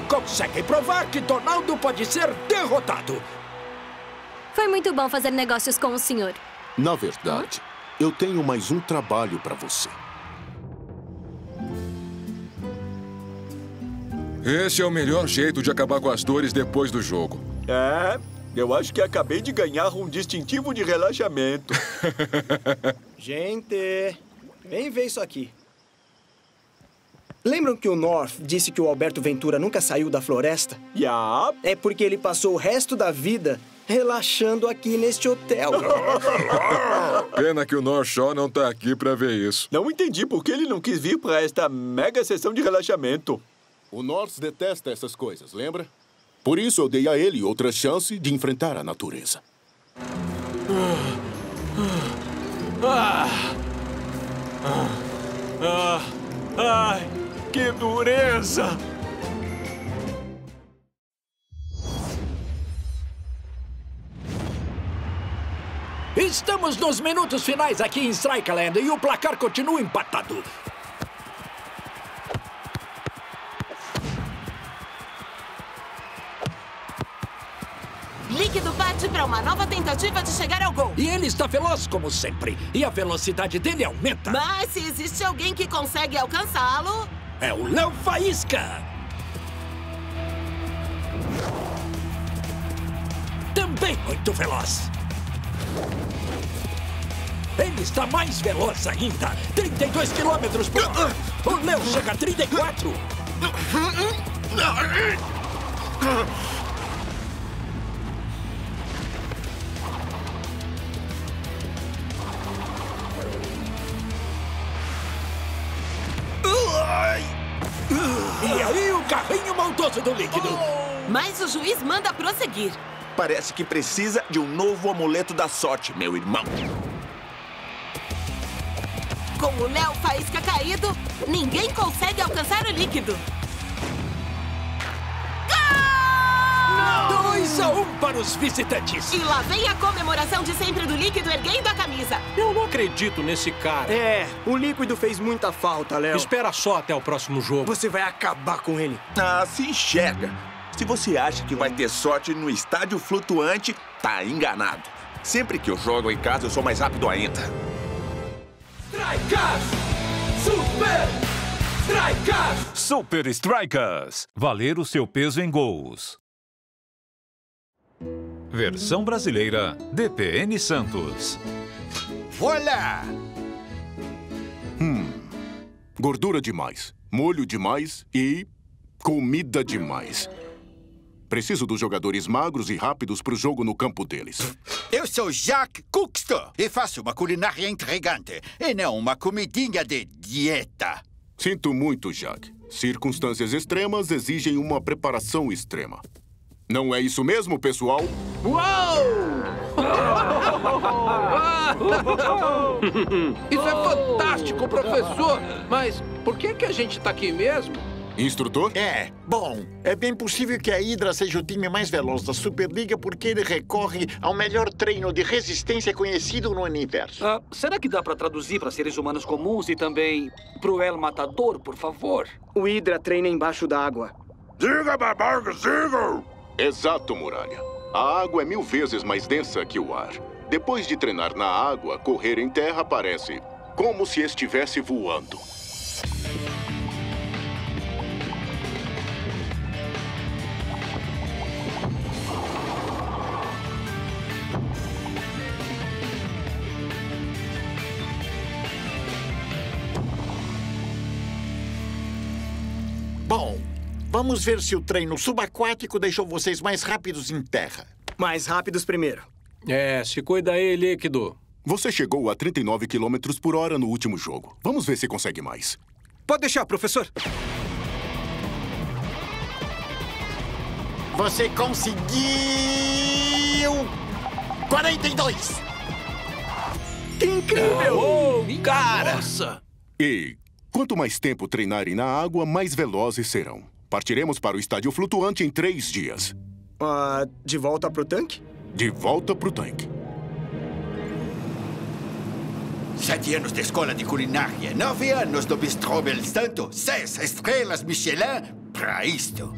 Consegue provar que Ronaldo pode ser derrotado. Foi muito bom fazer negócios com o senhor. Na verdade, eu tenho mais um trabalho para você. Esse é o melhor jeito de acabar com as dores depois do jogo. É, eu acho que acabei de ganhar um distintivo de relaxamento. Gente, vem ver isso aqui. Lembram que o North disse que o Alberto Ventura nunca saiu da floresta? Yeah. É porque ele passou o resto da vida relaxando aqui neste hotel. Pena que o North Shaw não tá aqui pra ver isso. Não entendi por que ele não quis vir pra esta mega sessão de relaxamento. O North detesta essas coisas, lembra? Por isso eu dei a ele outra chance de enfrentar a natureza. Ah! Ah! Ah! Ai! Que dureza! Estamos nos minutos finais aqui em Strikeland e o placar continua empatado. Líquido parte para uma nova tentativa de chegar ao gol. E ele está veloz como sempre. E a velocidade dele aumenta. Mas se existe alguém que consegue alcançá-lo... é o Leo Faísca! Também muito veloz. Ele está mais veloz ainda. trinta e dois quilômetros por hora. O Leo chega a trinta e quatro. E aí o carrinho maldoso do líquido. Mas o juiz manda prosseguir. Parece que precisa de um novo amuleto da sorte, meu irmão. Com o Léo Faísca caído, ninguém consegue alcançar o líquido. Gol! dois a um para os visitantes. E lá vem a comemoração de sempre do líquido erguendo a camisa. Eu não acredito nesse cara. É, o líquido fez muita falta, Léo. Espera só até o próximo jogo. Você vai acabar com ele. Ah, se enxerga. Se você acha que vai ter sorte no estádio flutuante, tá enganado. Sempre que eu jogo em casa, eu sou mais rápido ainda. Strikers! Super! Strikers! Super Strikers! Valer o seu peso em gols. Versão brasileira, D P N Santos. Olá! Hum, gordura demais, molho demais e comida demais. Preciso dos jogadores magros e rápidos para o jogo no campo deles. Eu sou Jacques Cousteau e faço uma culinária intrigante e não uma comidinha de dieta. Sinto muito, Jacques. Circunstâncias extremas exigem uma preparação extrema. Não é isso mesmo, pessoal? Uau! Isso é fantástico, professor! Mas por que que a gente tá aqui mesmo? Instrutor? É. Bom, é bem possível que a Hydra seja o time mais veloz da Superliga porque ele recorre ao melhor treino de resistência conhecido no universo. Ah, será que dá para traduzir para seres humanos comuns e também pro El Matador, por favor? O Hydra treina embaixo da água. Diga, babarga, diga! Exato, Muralha. A água é mil vezes mais densa que o ar. Depois de treinar na água, correr em terra parece como se estivesse voando. Vamos ver se o treino subaquático deixou vocês mais rápidos em terra. Mais rápidos primeiro. É, se cuida aí, Líquido. Você chegou a trinta e nove quilômetros por hora no último jogo. Vamos ver se consegue mais. Pode deixar, professor. Você conseguiu... quarenta e dois! Que incrível! Oh, oh, cara! Nossa! E quanto mais tempo treinarem na água, mais velozes serão. Partiremos para o estádio flutuante em três dias. Ah, uh, de volta pro tanque? De volta pro tanque. Sete anos de escola de culinária, nove anos do bistrô Bel Santo, seis estrelas Michelin pra isto.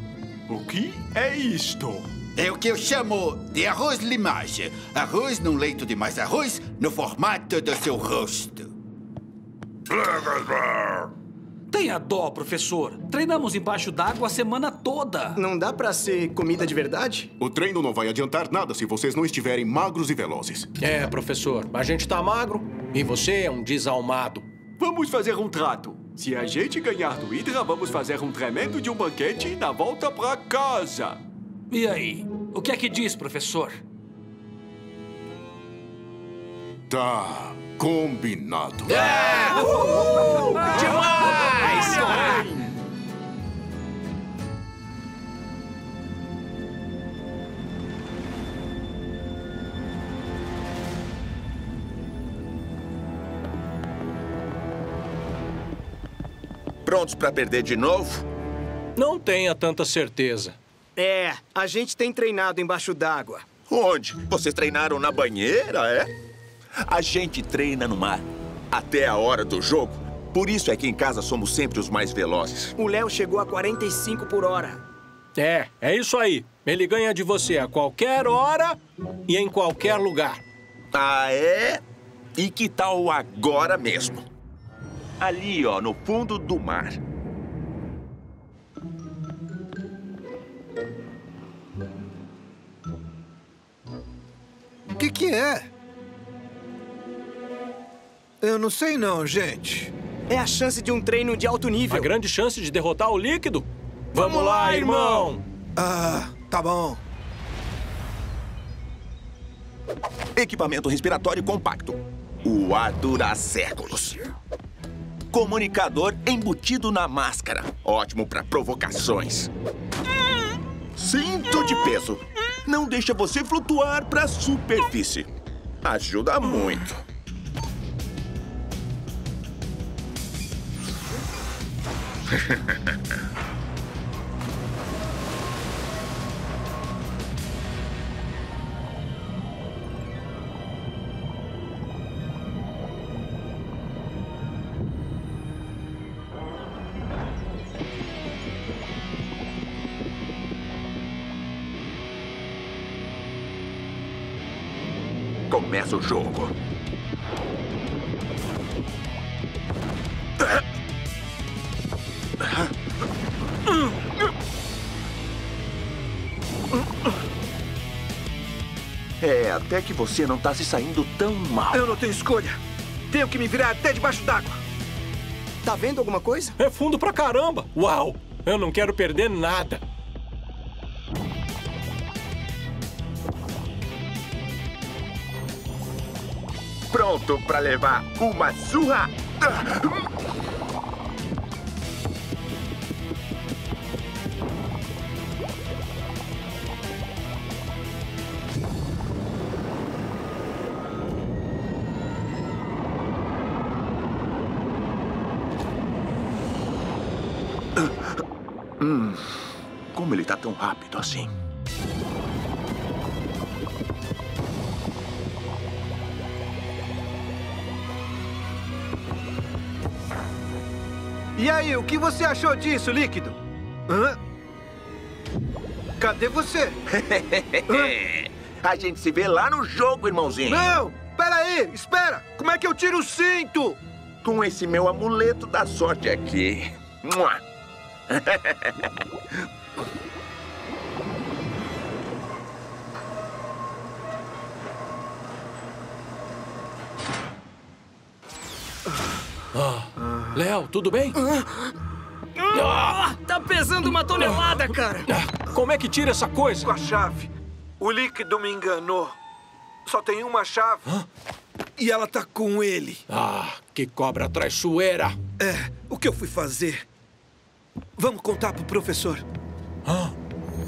O que é isto? É o que eu chamo de arroz limage. Arroz num leito de mais arroz no formato do seu rosto. Tenha dó, professor. Treinamos embaixo d'água a semana toda. Não dá pra ser comida de verdade? O treino não vai adiantar nada se vocês não estiverem magros e velozes. É, professor. A gente tá magro e você é um desalmado. Vamos fazer um trato. Se a gente ganhar do Hydra, vamos fazer um tremendo de um banquete na volta pra casa. E aí? O que é que diz, professor? Tá... combinado. É! Uhul! Demais! Prontos pra perder de novo? Não tenha tanta certeza. É, a gente tem treinado embaixo d'água. Onde? Vocês treinaram na banheira, é? A gente treina no mar, até a hora do jogo. Por isso é que em casa somos sempre os mais velozes. O Léo chegou a quarenta e cinco por hora. É, é isso aí. Ele ganha de você a qualquer hora e em qualquer lugar. Ah, é? E que tal agora mesmo? Ali, ó, no fundo do mar. O que que é? Eu não sei não, gente. É a chance de um treino de alto nível. A grande chance de derrotar o Líquido. Vamos, Vamos lá, irmão! Ah, tá bom. Equipamento respiratório compacto. O ar dura séculos. Comunicador embutido na máscara. Ótimo para provocações. Cinto de peso. Não deixa você flutuar para a superfície. Ajuda muito. Começa o jogo. É, até que você não tá se saindo tão mal. Eu não tenho escolha. Tenho que me virar até debaixo d'água. Tá vendo alguma coisa? É fundo pra caramba. Uau, eu não quero perder nada. Pronto pra levar uma surra. Hum, como ele tá tão rápido assim? E aí, o que você achou disso, Líquido? Hã? Cadê você? A gente se vê lá no jogo, irmãozinho. Não! Peraí, espera! Como é que eu tiro o cinto? Com esse meu amuleto da sorte aqui. Ah, Léo, tudo bem? Ah, tá pesando uma tonelada, cara. Como é que tira essa coisa? Com a chave. O Líquido me enganou. Só tem uma chave. Hã? E ela tá com ele. Ah, que cobra traiçoeira. É, o que eu fui fazer? Vamos contar pro professor. Hã?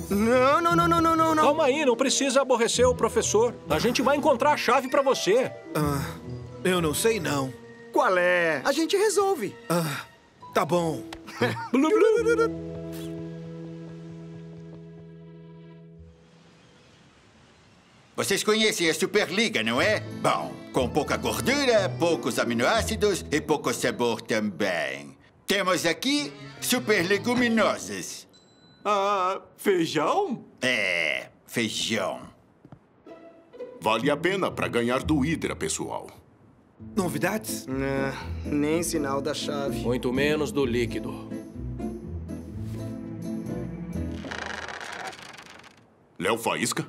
Não, não, não, não, não, não, não. Calma aí, não precisa aborrecer o professor. A gente vai encontrar a chave pra você. Ah, eu não sei não. Qual é? A gente resolve. Ah, tá bom. Blu, blu, blu, blu. Vocês conhecem a Superliga, não é? Bom, com pouca gordura, poucos aminoácidos e pouco sabor também. Temos aqui superleguminosas. Ah, feijão? É, feijão. Vale a pena para ganhar do Hydra, pessoal. Novidades? Não, nem sinal da chave. Muito menos do Líquido. Léo Faísca?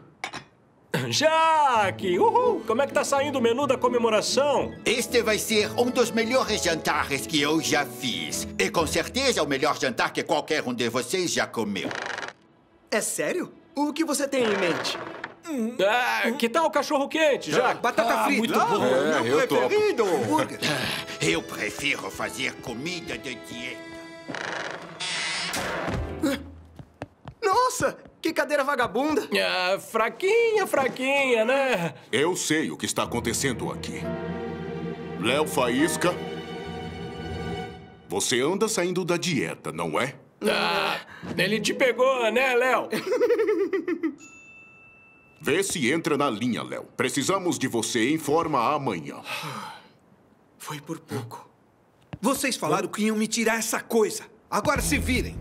Jaque! Uhul! Como é que tá saindo o menu da comemoração? Este vai ser um dos melhores jantares que eu já fiz. E com certeza o melhor jantar que qualquer um de vocês já comeu. É sério? O que você tem em mente? Ah, que tal o cachorro-quente, Jaque? Batata ah, frita! Muito bom! É, meu eu preferido! Eu prefiro fazer comida de dieta. Nossa! Que cadeira vagabunda! Ah, fraquinha, fraquinha, né? Eu sei o que está acontecendo aqui. Léo Faísca, você anda saindo da dieta, não é? Ah, ele te pegou, né, Léo? Vê se entra na linha, Léo. Precisamos de você em forma amanhã. Foi por pouco. Vocês falaram que iam me tirar essa coisa. Agora se virem.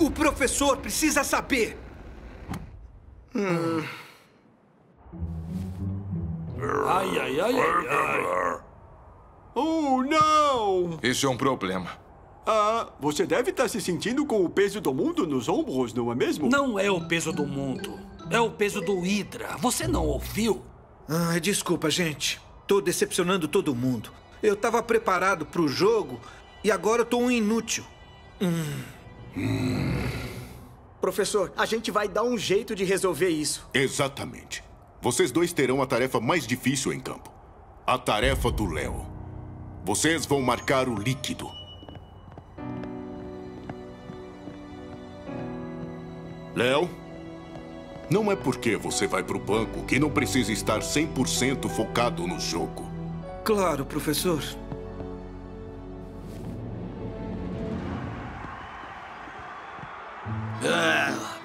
O professor precisa saber. Hum. Ai, ai, ai, ai, ai. Oh, não! Isso é um problema. Ah, você deve estar se sentindo com o peso do mundo nos ombros, não é mesmo? Não é o peso do mundo. É o peso do Hydra. Você não ouviu? Ah, desculpa, gente. Tô decepcionando todo mundo. Eu tava preparado pro jogo e agora eu tô um inútil. Hum. Hum. Professor, a gente vai dar um jeito de resolver isso. Exatamente. Vocês dois terão a tarefa mais difícil em campo. A tarefa do Léo. Vocês vão marcar o Líquido. Léo, não é porque você vai pro banco que não precisa estar cem por cento focado no jogo. Claro, professor. Ah,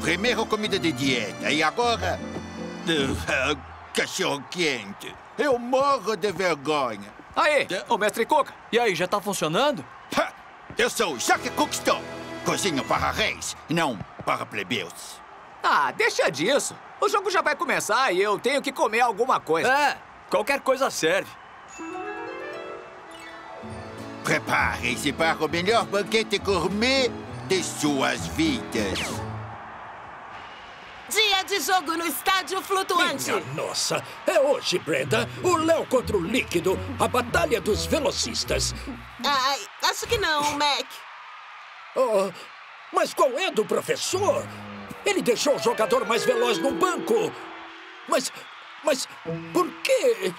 primeiro comida de dieta e agora uh, cachorro quente. Eu morro de vergonha. Aê, o mestre Coca. E aí, já tá funcionando? Ha, eu sou o Jack Cookstone. Cozinho para reis, não para plebeus. Ah, deixa disso. O jogo já vai começar e eu tenho que comer alguma coisa. É, qualquer coisa serve. Preparem-se para o melhor banquete gourmet de suas vidas. Dia de jogo no estádio flutuante. Minha nossa, é hoje, Brenda. O Léo contra o Líquido, a batalha dos velocistas. Ai, acho que não, Mac. Oh, mas qual é do professor? Ele deixou o jogador mais veloz no banco. Mas, mas, por quê?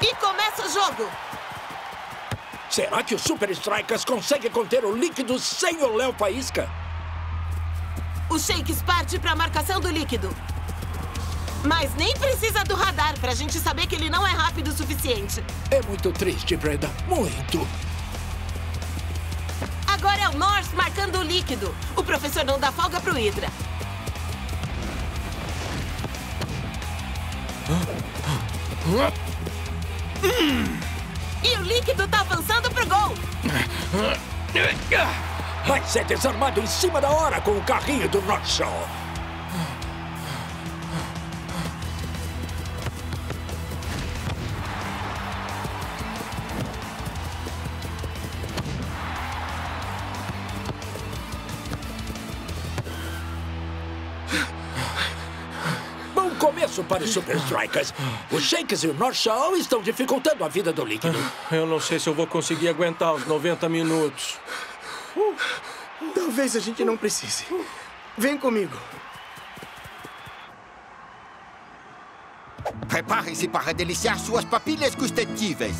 E começa o jogo! Será que o Super Strikas consegue conter o Líquido sem o Leo Faísca? O Shakes parte para a marcação do Líquido. Mas nem precisa do radar para a gente saber que ele não é rápido o suficiente. É muito triste, Brenda. Muito! Agora é o North marcando o Líquido. O professor não dá folga pro Hydra. Hum. E o Líquido tá avançando pro gol. Vai ser desarmado em cima da hora com o carrinho do North Shaw. Bom começo para os Super Strikas. Os Shakes e o North Shaw estão dificultando a vida do Líquido. Eu não sei se eu vou conseguir aguentar os noventa minutos. Talvez a gente não precise. Vem comigo. Preparem-se para deliciar suas papilhas gustativas.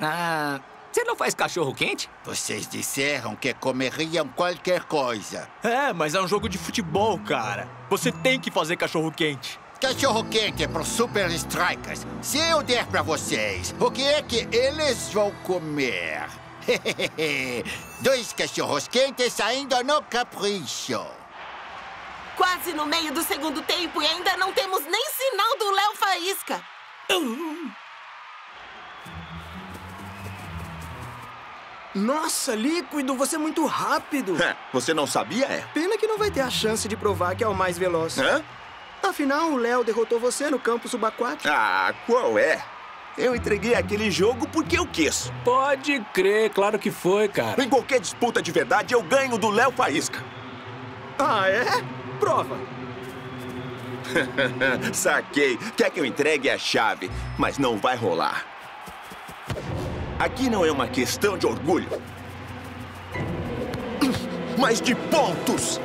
Ah... Você não faz cachorro-quente? Vocês disseram que comeriam qualquer coisa. É, mas é um jogo de futebol, cara. Você tem que fazer cachorro-quente. Cachorro-quente é pro Super Strikas. Se eu der pra vocês, o que é que eles vão comer? Dois cachorros-quentes saindo no capricho. Quase no meio do segundo tempo e ainda não temos nem sinal do Leo Faísca. Uhum. Nossa, Líquido, você é muito rápido. É, você não sabia, é? Pena que não vai ter a chance de provar que é o mais veloz. Hã? Afinal, o Léo derrotou você no campo subaquático. Ah, qual é? Eu entreguei aquele jogo porque eu quis. Pode crer, claro que foi, cara. Em qualquer disputa de verdade, eu ganho do Léo Faísca. Ah, é? Prova. Saquei. Quer que eu entregue a chave, mas não vai rolar. Aqui não é uma questão de orgulho, mas de pontos!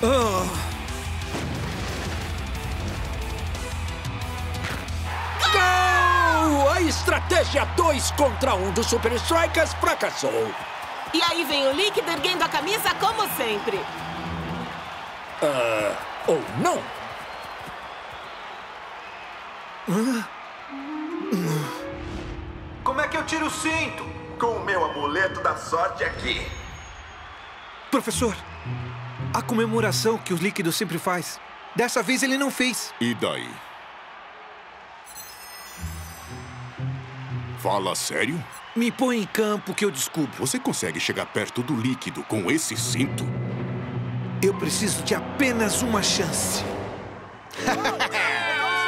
Oh. Gol! A estratégia dois contra um do Super Strikas fracassou. E aí vem o Líquido erguendo a camisa como sempre. Uh, ou não? Como é que eu tiro o cinto? Com o meu amuleto da sorte aqui. Professor, a comemoração que o Líquido sempre faz, dessa vez ele não fez. E daí? Fala sério? Me põe em campo que eu descubro. Você consegue chegar perto do Líquido com esse cinto? Eu preciso de apenas uma chance.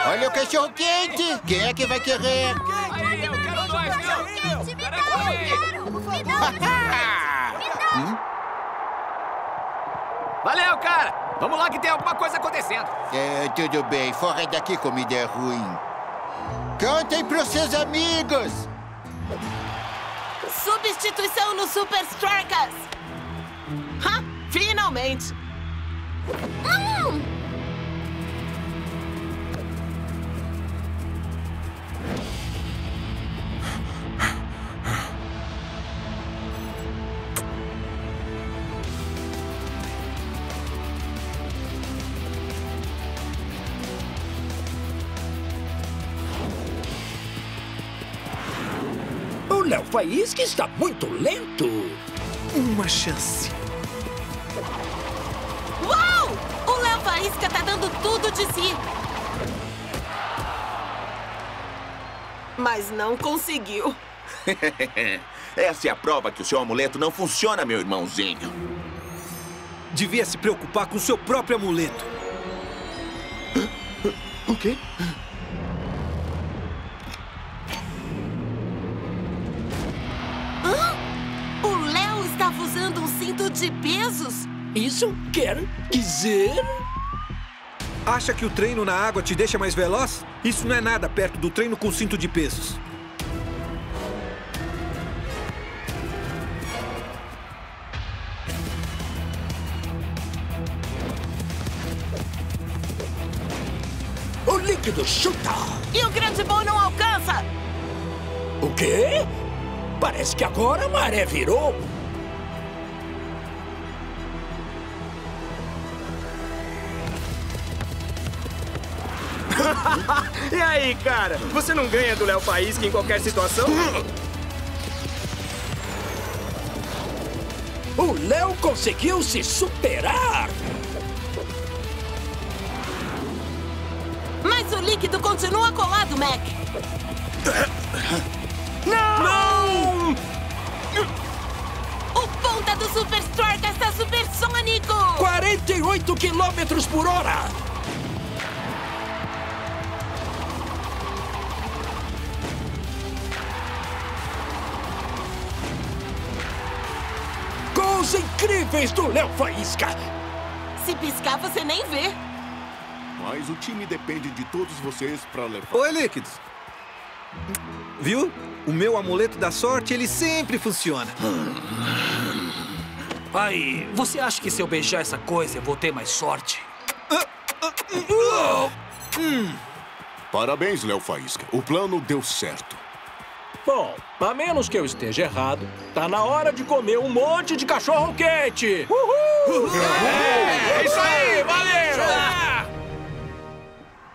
Olha o cachorro quente! Quem é que vai querer? Aí, eu quero mais, eu! Me dá, me dá! Valeu, cara! Vamos lá que tem alguma coisa acontecendo. É, tudo bem, fora daqui, comida é ruim. Cantem pros seus amigos! Substituição no Super Strikas! Ha! Finalmente! Hum! Léo Faísca está muito lento. Uma chance. Uau! O Léo Faísca está dando tudo de si. Mas não conseguiu. Essa é a prova que o seu amuleto não funciona, meu irmãozinho. Devia se preocupar com o seu próprio amuleto. O quê? Hã? O Léo estava usando um cinto de pesos? Isso quer dizer... Acha que o treino na água te deixa mais veloz? Isso não é nada perto do treino com cinto de pesos. O líquido chuta! E o grande bom não alcança! O quê? Parece que agora a maré virou! E aí, cara? Você não ganha do Léo Faísca em qualquer situação? O Léo conseguiu se superar! Mas o líquido continua colado, Mac! Não! O ponta do Super Strikas está supersônico! quarenta e oito quilômetros por hora! Incríveis do Léo Faísca! Se piscar, você nem vê. Mas o time depende de todos vocês pra levar... Oi, Líquidos! Viu? O meu amuleto da sorte, ele sempre funciona. Aí, você acha que se eu beijar essa coisa, eu vou ter mais sorte? Parabéns, Léo Faísca. O plano deu certo. Bom, a menos que eu esteja errado, tá na hora de comer um monte de cachorro quente! Uhul! Uhul! É, é isso aí, valeu!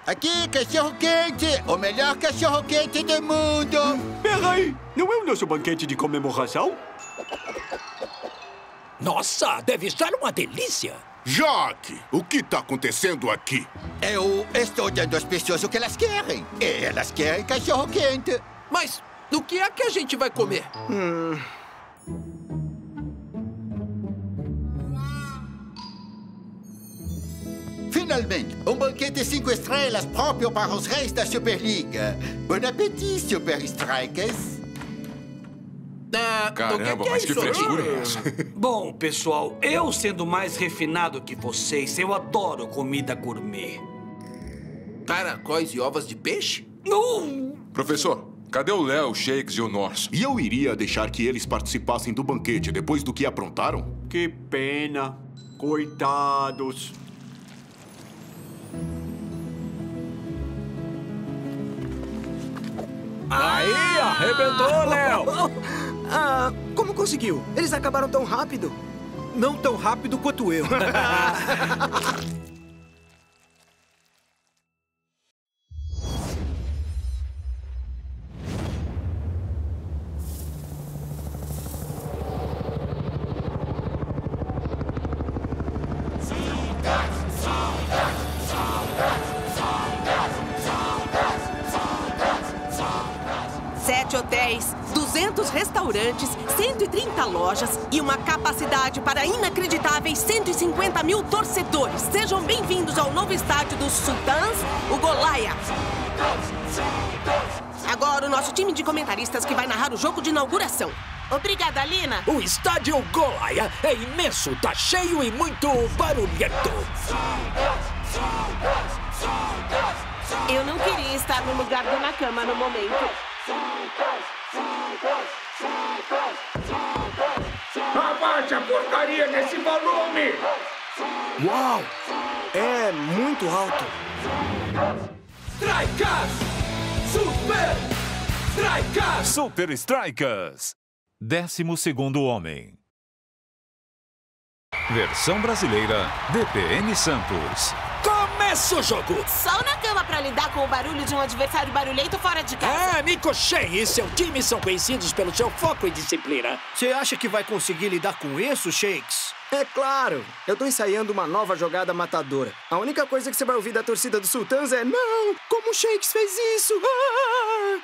Aqui, cachorro quente! O melhor cachorro quente do mundo! Peraí, não é o nosso banquete de comemoração? Nossa, deve estar uma delícia! Jock, o que tá acontecendo aqui? Eu estou dando às pessoas o que elas querem. E elas querem cachorro quente. Mas... do que é que a gente vai comer? Hum. Finalmente, um banquete cinco estrelas próprio para os reis da Superliga. Bom apetite, Super Strikas. Ah, Caramba, que é mas isso? que frescura é essa? Bom, pessoal, eu sendo mais refinado que vocês, eu adoro comida gourmet. Caracóis e ovas de peixe? Uh! Professor... cadê o Léo, o Shakes e o North? E eu iria deixar que eles participassem do banquete depois do que aprontaram? Que pena. Coitados. Aí, arrebentou, Léo! Ah, como conseguiu? Eles acabaram tão rápido? Não tão rápido quanto eu. cento e trinta lojas e uma capacidade para inacreditáveis cento e cinquenta mil torcedores. Sejam bem-vindos ao novo estádio dos Sultans, o Golaia. Agora o nosso time de comentaristas que vai narrar o jogo de inauguração. Obrigada, Lina. O estádio Golaia é imenso, tá cheio e muito barulhento. Eu não queria estar no lugar do Nakama no momento. Abaixa a porcaria nesse volume! Uau! É muito alto! Strikas! Super! Strikas! Super Strikas! Décimo segundo homem. Versão brasileira D P M Santos. Começa o jogo! Só o Nakama pra lidar com o barulho de um adversário barulhento fora de casa. Ah, Mico Shen e seu time são conhecidos pelo seu foco e disciplina. Você acha que vai conseguir lidar com isso, Shakes? É claro! Eu tô ensaiando uma nova jogada matadora. A única coisa que você vai ouvir da torcida do Sultans é: não! Como o Shakes fez isso? Ah!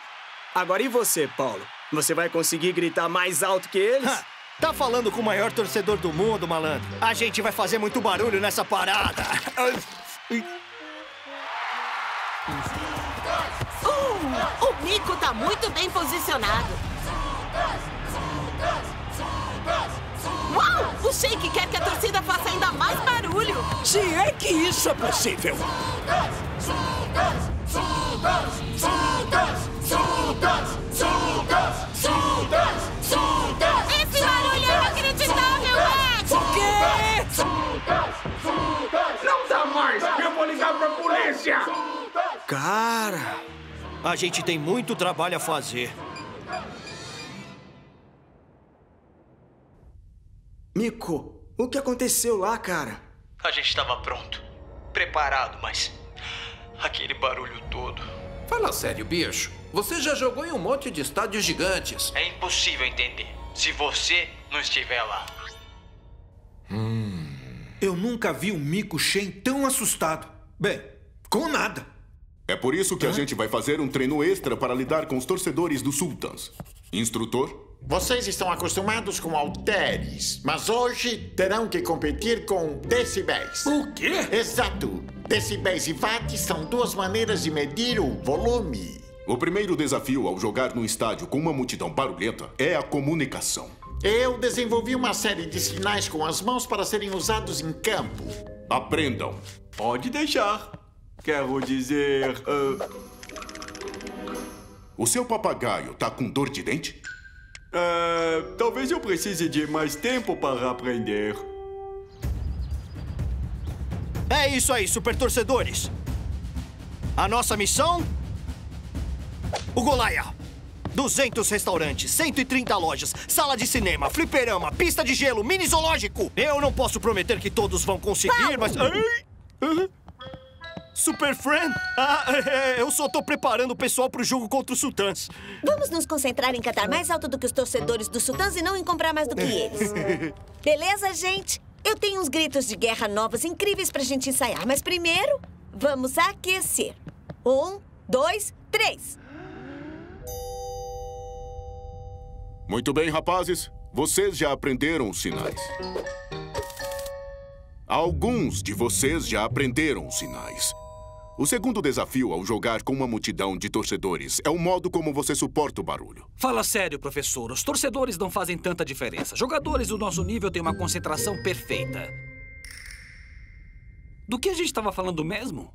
Agora e você, Paulo? Você vai conseguir gritar mais alto que eles? Ha, tá falando com o maior torcedor do mundo, malandro. A gente vai fazer muito barulho nessa parada. Uh, o Mico tá muito bem posicionado. Uau! O Shake quer que a torcida faça ainda mais barulho. Se é que isso é possível. Esse barulho é inacreditável, Mac! O quê? Não dá mais! Eu vou ligar pra polícia! Cara, a gente tem muito trabalho a fazer. Mico, o que aconteceu lá, cara? A gente estava pronto, preparado, mas... aquele barulho todo... Fala sério, bicho. Você já jogou em um monte de estádios gigantes. É impossível entender se você não estiver lá. Hum... Eu nunca vi um Mico Shen tão assustado. Bem, com nada. É por isso que Hã? a gente vai fazer um treino extra para lidar com os torcedores do Sultans. Instrutor? Vocês estão acostumados com halteres, mas hoje terão que competir com decibéis. O quê? Exato. Decibéis e watts são duas maneiras de medir o volume. O primeiro desafio ao jogar num estádio com uma multidão barulhenta é a comunicação. Eu desenvolvi uma série de sinais com as mãos para serem usados em campo. Aprendam. Pode deixar. Quero dizer... Uh... O seu papagaio tá com dor de dente? É, talvez eu precise de mais tempo para aprender. É isso aí, super torcedores. A nossa missão? O Golaia. duzentos restaurantes, cento e trinta lojas, sala de cinema, fliperama, pista de gelo, mini zoológico. Eu não posso prometer que todos vão conseguir, mas... Super Friend? Ah, eu só tô preparando o pessoal pro jogo contra os Sultans. Vamos nos concentrar em cantar mais alto do que os torcedores dos Sultans e não em comprar mais do que eles. Beleza, gente? Eu tenho uns gritos de guerra novos incríveis pra gente ensaiar, mas primeiro, vamos aquecer. Um, dois, três. Muito bem, rapazes. Vocês já aprenderam os sinais. Alguns de vocês já aprenderam os sinais. O segundo desafio ao jogar com uma multidão de torcedores é o modo como você suporta o barulho. Fala sério, professor. Os torcedores não fazem tanta diferença. Jogadores do nosso nível têm uma concentração perfeita. Do que a gente estava falando mesmo?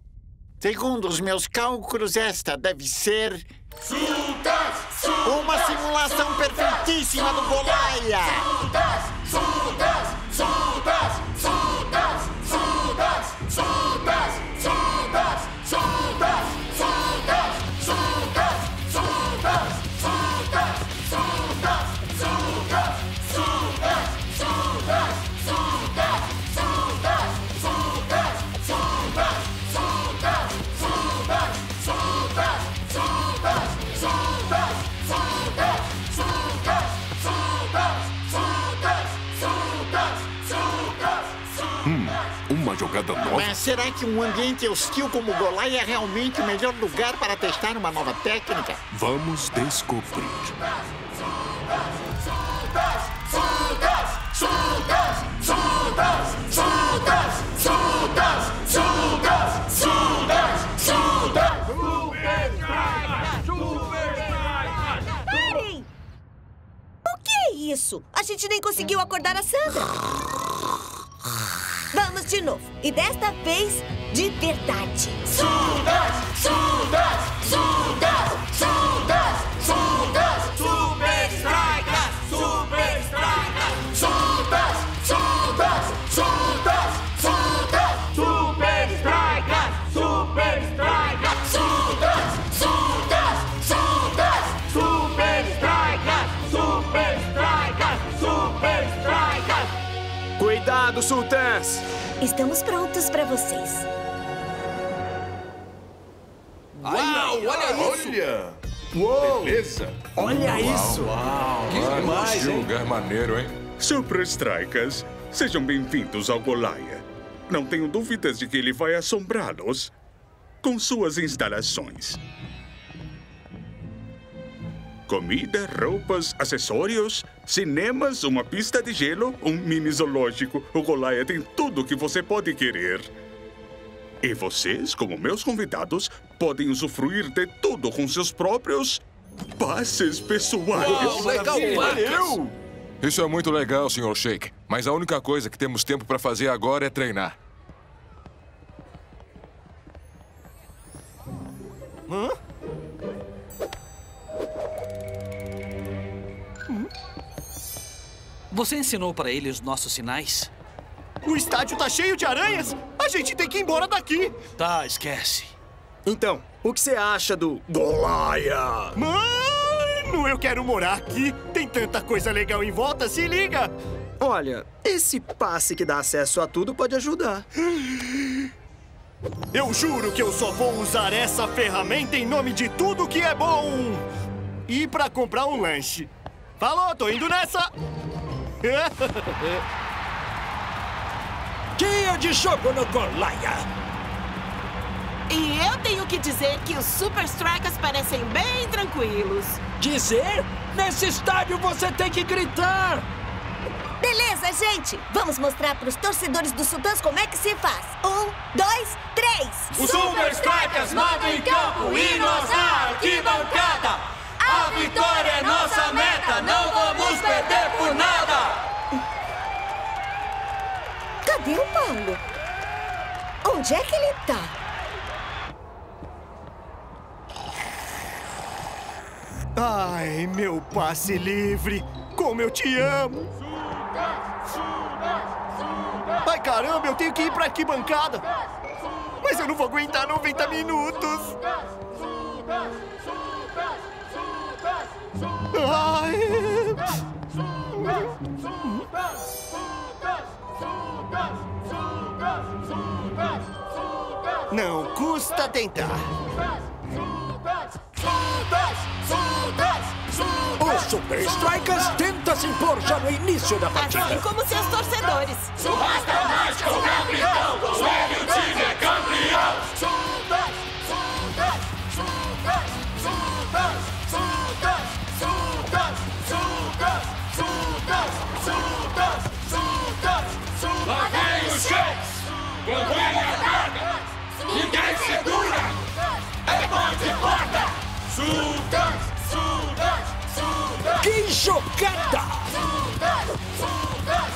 Segundo os meus cálculos, esta deve ser... Sultans! Sultans! Uma simulação Sultans, perfeitíssima Sultans, do Golaia! Sultans! Sultans! Sultans! Sultans! Sultans! Sultans! Sultans! Sultans! Sultans! Sultans! Sultans! Sultans! Sultans! Sultans! Sultans! Sultans! Sultans! Sultans! Sultans! Sultans! Sultans! Sultans! Sultans! Sultans! Sultans! Sultans! Sultans! Sultans! Sultans! Sultans! Sultans! Sultans! Uma jogada nova. Mas será que um ambiente hostil como o Golaia é realmente o melhor lugar para testar uma nova técnica? Vamos descobrir. Parem! O que é isso? A gente nem conseguiu acordar a Sandra. Vamos de novo, e desta vez, de verdade. Sultans! Sultans! Sultans! Sultans! Sultans! Super Strikas! Super Strikas! Sultans! Sultans! Sultans! Sultans! Super Strikas! Super Strikas! Sultans! Sultans! Sultans! Super Strikas! Super Strikas! Super Strikas! Cuidado, Sultans! Estamos prontos pra vocês. Uau, uau, olha isso! Olha! Uou. Beleza! Olha uau, isso! Uau, que uau, demais, hein? Lugar maneiro, hein? Super Strikas, sejam bem-vindos ao Golaia. Não tenho dúvidas de que ele vai assombrá-los com suas instalações. Comida, roupas, acessórios, cinemas, uma pista de gelo, um mini zoológico. O Golaia tem tudo o que você pode querer. E vocês, como meus convidados, podem usufruir de tudo com seus próprios passes pessoais. Uau, legal, valeu! Isso é muito legal, senhor Shake. Mas a única coisa que temos tempo para fazer agora é treinar. Hã? Você ensinou para ele os nossos sinais? O estádio tá cheio de aranhas! A gente tem que ir embora daqui! Tá, esquece. Então, o que você acha do... Golaia? Mano, eu quero morar aqui! Tem tanta coisa legal em volta, se liga! Olha, esse passe que dá acesso a tudo pode ajudar. Eu juro que eu só vou usar essa ferramenta em nome de tudo que é bom! E pra comprar um lanche. Falou, tô indo nessa! Dia de jogo no Golaia! E eu tenho que dizer que os Supa Strikas parecem bem tranquilos. Dizer? Nesse estádio você tem que gritar! Beleza, gente! Vamos mostrar pros torcedores do Sultans como é que se faz. Um, dois, três! Os Supa Strikas mandam em campo e nós na arquibancada! A vitória é nossa meta! Não vamos perder por nada! Cadê o Paulo? Onde é que ele tá? Ai, meu passe livre! Como eu te amo! Ai, caramba, eu tenho que ir pra arquibancada! Mas eu não vou aguentar noventa minutos! Ai. Não custa tentar. O Supa Strikas tenta se impor já no início da partida. Assim como seus torcedores. O Rasta Mágico é o campeão, o Hélio Tigre é campeão. Ninguém segura! É porta e porta! Sultans! Sultans! Sultans! Que jogada! Sultans! Sultans!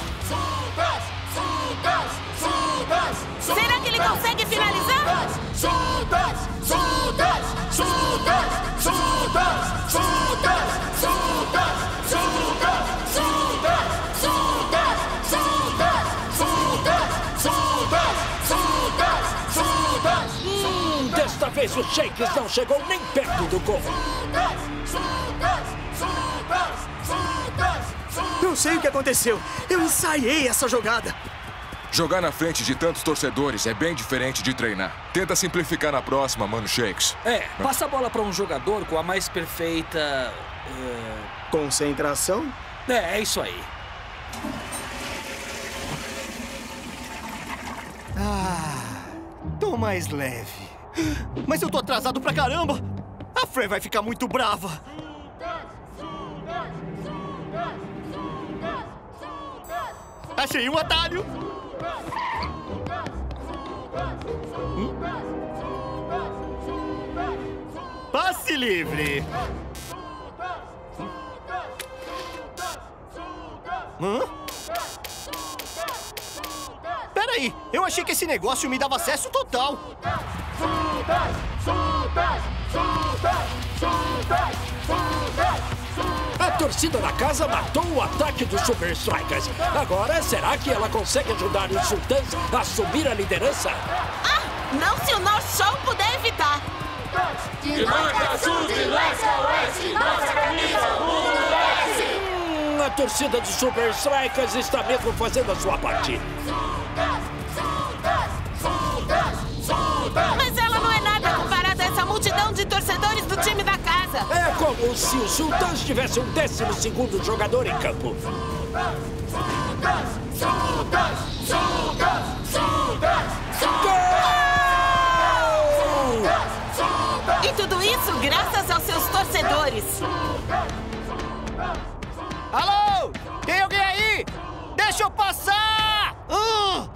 Sultans! Sultans! Sultans! Será que ele consegue finalizar? Sultans! Sultans! Sultans! Sultans! Sultans! Sultans! Sultans! Sultans! Sultans! Sultans! Sultans! Sultans! Sultans! Sultans! Hum, desta vez o Shakes não chegou nem perto do gol. Não sei o que aconteceu. Eu ensaiei essa jogada. Jogar na frente de tantos torcedores é bem diferente de treinar. Tenta simplificar na próxima, mano Shakes. É, passa a bola para um jogador com a mais perfeita... Uh... concentração? É, é isso aí. Ah... Tô mais leve. Mas eu tô atrasado pra caramba! A Fran vai ficar muito brava! Achei um atalho! Hum? Passe livre! Hã? Peraí, eu achei que esse negócio me dava acesso total. A torcida da casa matou o ataque dos Supa Strikas. Agora, será que ela consegue ajudar os Sultans a assumir a liderança? Ah, não se o North Shaw puder evitar. De norte a sul, de leste a oeste, nossa camisa, o mundo desce. A torcida dos Supa Strikas está mesmo fazendo a sua parte. Mas ela não é nada comparada a essa multidão de torcedores do time da casa. É como se os Sultans tivessem um décimo segundo jogador em campo. Gol! E tudo isso graças aos seus torcedores. Alô! Tem alguém aí? Deixa eu passar! Uh!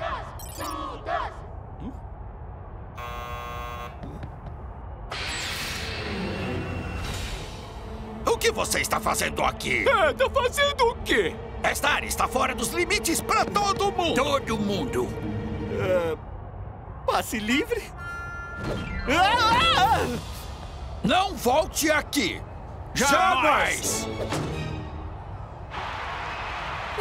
O que você está fazendo aqui? É, tá fazendo o quê? Esta área está fora dos limites para todo mundo! Todo mundo! Uh, passe livre? Ah! Não volte aqui! Jamais!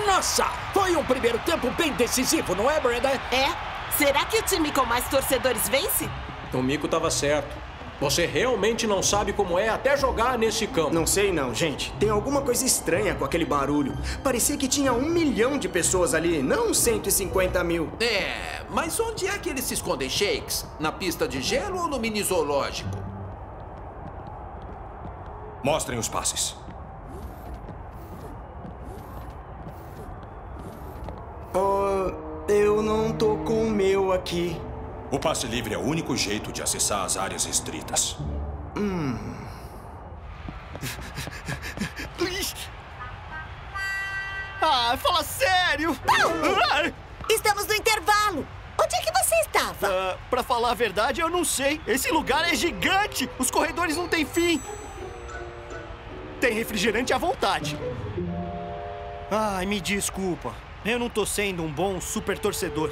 Nossa! Foi um primeiro tempo bem decisivo, não é, Brenda? É? Será que o time com mais torcedores vence? O Mico estava certo. Você realmente não sabe como é até jogar nesse campo. Não sei não, gente. Tem alguma coisa estranha com aquele barulho. Parecia que tinha um milhão de pessoas ali, não cento e cinquenta mil. É, mas onde é que eles se escondem, Shakes? Na pista de gelo ou no mini zoológico? Mostrem os passes. Oh, eu não tô com o meu aqui. O passe livre é o único jeito de acessar as áreas restritas. Hum. Ah, fala sério! Paulo! Estamos no intervalo! Onde é que você estava? Uh, pra falar a verdade, eu não sei. Esse lugar é gigante! Os corredores não têm fim! Tem refrigerante à vontade. Ai, me desculpa. Eu não tô sendo um bom super torcedor.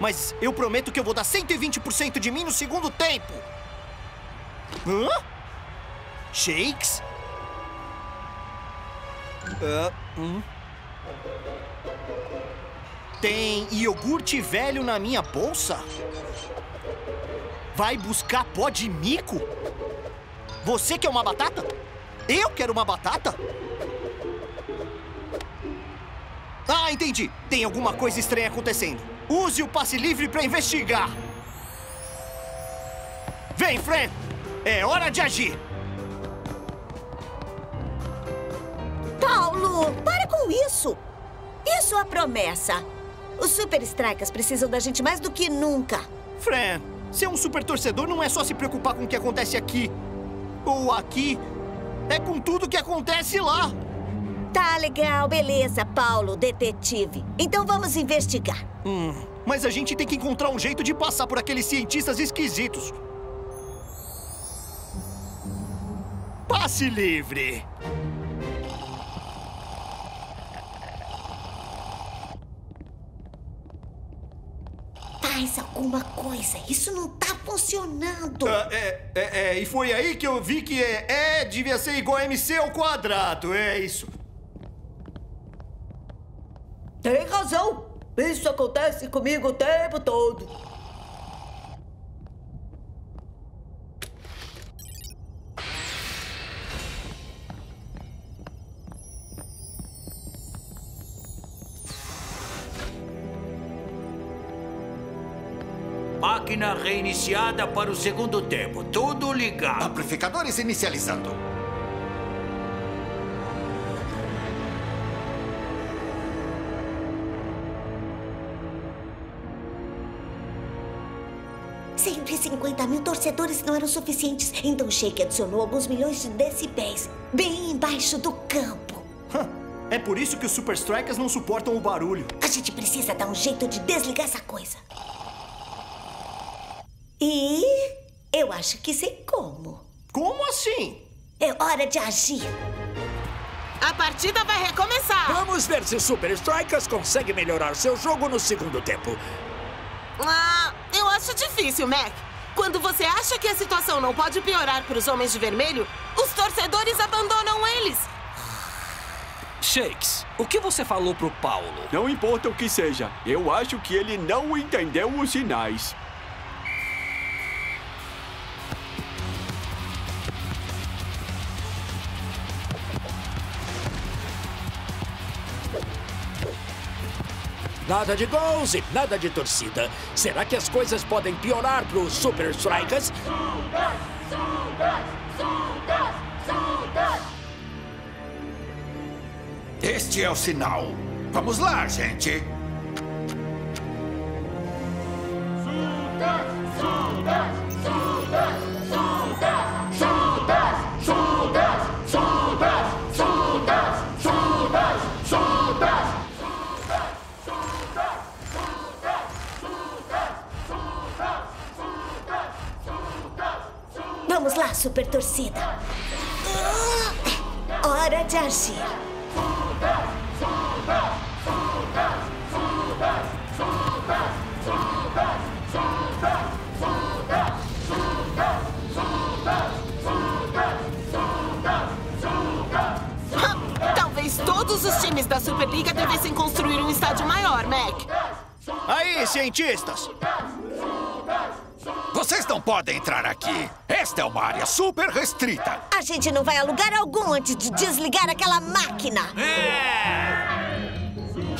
Mas eu prometo que eu vou dar cento e vinte por cento de mim no segundo tempo. Hã? Shakes? Uh, hum. Tem iogurte velho na minha bolsa? Vai buscar pó de mico? Você quer uma batata? Eu quero uma batata? Ah, entendi. Tem alguma coisa estranha acontecendo. Use o passe livre para investigar. Vem, Fred. É hora de agir. Paulo, para com isso. Isso é a promessa. Os Super Strikas precisam da gente mais do que nunca. Fred, ser um super torcedor não é só se preocupar com o que acontece aqui. Ou aqui. É com tudo que acontece lá. Tá legal, beleza, Paulo, detetive. Então vamos investigar. Hum, mas a gente tem que encontrar um jeito de passar por aqueles cientistas esquisitos. Passe livre! Faz alguma coisa, isso não tá funcionando. Ah, é, é, é, e foi aí que eu vi que é, é devia ser igual a M C ao quadrado, é isso. Tem razão! Isso acontece comigo o tempo todo. Máquina reiniciada para o segundo tempo. Tudo ligado. Amplificadores inicializando. cento e cinquenta mil torcedores não eram suficientes, então Shake adicionou alguns milhões de decibéis, bem embaixo do campo. É por isso que os Super Strikas não suportam o barulho. A gente precisa dar um jeito de desligar essa coisa. E eu acho que sei como. Como assim? É hora de agir. A partida vai recomeçar. Vamos ver se os Super Strikas conseguem melhorar seu jogo no segundo tempo. Ah, eu acho difícil, Mac. Quando você acha que a situação não pode piorar para os homens de vermelho, os torcedores abandonam eles. Shakes, o que você falou pro Paulo? Não importa o que seja, eu acho que ele não entendeu os sinais. Nada de gols e nada de torcida. Será que as coisas podem piorar para os Super Strikas? Sultans! Sultans! Sultans! Sultans! Este é o sinal. Vamos lá, gente. Sultans! Sultans! Sultans! Sultans! super torcida. Uh, hora de agir. Talvez todos os times da Superliga devessem construir um estádio maior, Mac. Aí, cientistas! Vocês não podem entrar aqui. Esta é uma área super restrita. A gente não vai a lugar algum antes de desligar aquela máquina. É.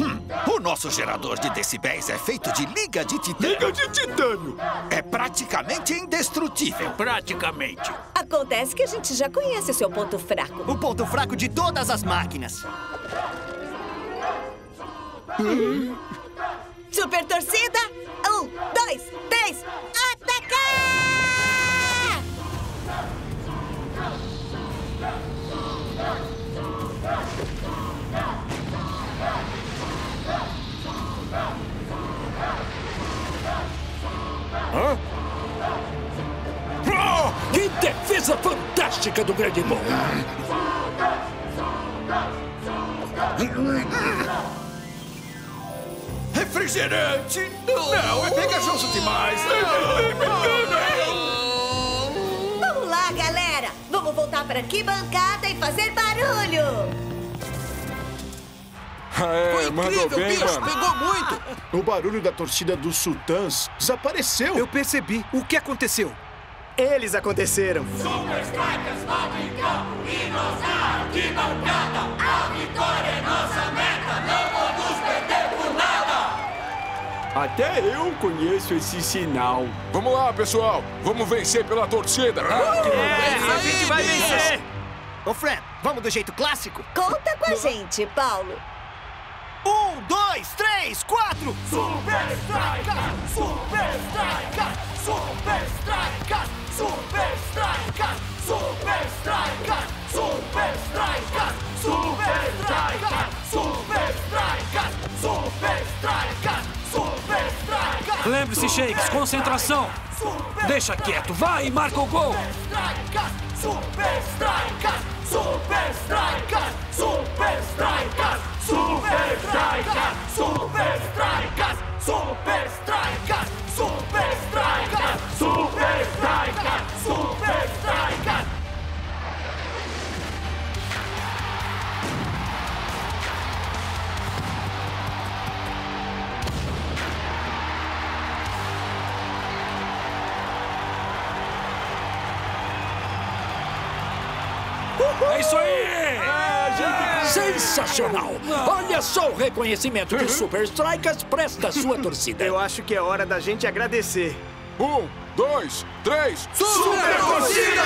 Hum, o nosso gerador de decibéis é feito de liga de titânio. Liga de titânio. É praticamente indestrutível. Praticamente. Acontece que a gente já conhece o seu ponto fraco. O ponto fraco de todas as máquinas. Hum. Super torcida, um, dois, três, atacar! Hã? Oh, que defesa fantástica do grande bom! Refrigerante? Não, não, é pegajoso demais. Vamos lá, galera. Vamos voltar para a arquibancada e fazer barulho. É, foi incrível, mandou bem, bicho, mano. Pegou muito. O barulho da torcida dos Sultans desapareceu. Eu percebi. O que aconteceu? Eles aconteceram. Supa Strikas volta em campo e nós na arquibancada. A vitória é nossa meta. Não vamos perder por nada. Até eu conheço esse sinal. Vamos lá, pessoal. Vamos vencer pela torcida. Uh, é, a gente vai vencer. Ô, Fred, vamos do jeito clássico? Conta com a gente, Paulo. Um, dois, três, quatro. Super Strikas, Super Strikas, Super Strikas, Super Strikas, Super Strikas, Super Strikas, Super Strikas, Super Strikas, Super Strikas. Lembre-se, Shakes, concentração. Deixa quieto, vai e marca o gol. É isso aí! Ah, gente... Sensacional! Olha só o reconhecimento que o Super Strikas presta à sua torcida. Eu acho que é hora da gente agradecer. Um, dois, três... Super, Super torcida!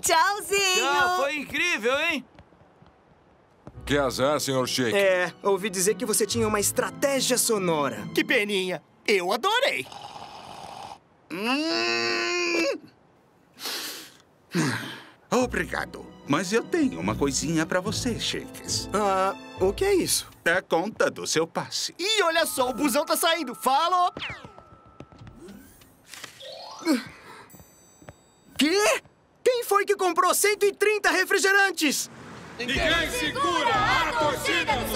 Tchauzinho! Ah, foi incrível, hein? Que azar, senhor Shakes. É, ouvi dizer que você tinha uma estratégia sonora. Que peninha! Eu adorei! Hum... Obrigado. Mas eu tenho uma coisinha pra você, Shakes. Ah, o que é isso? É conta do seu passe. Ih, olha só, o busão tá saindo. Falou! Quê? Quem foi que comprou cento e trinta refrigerantes? Ninguém segura a torcida!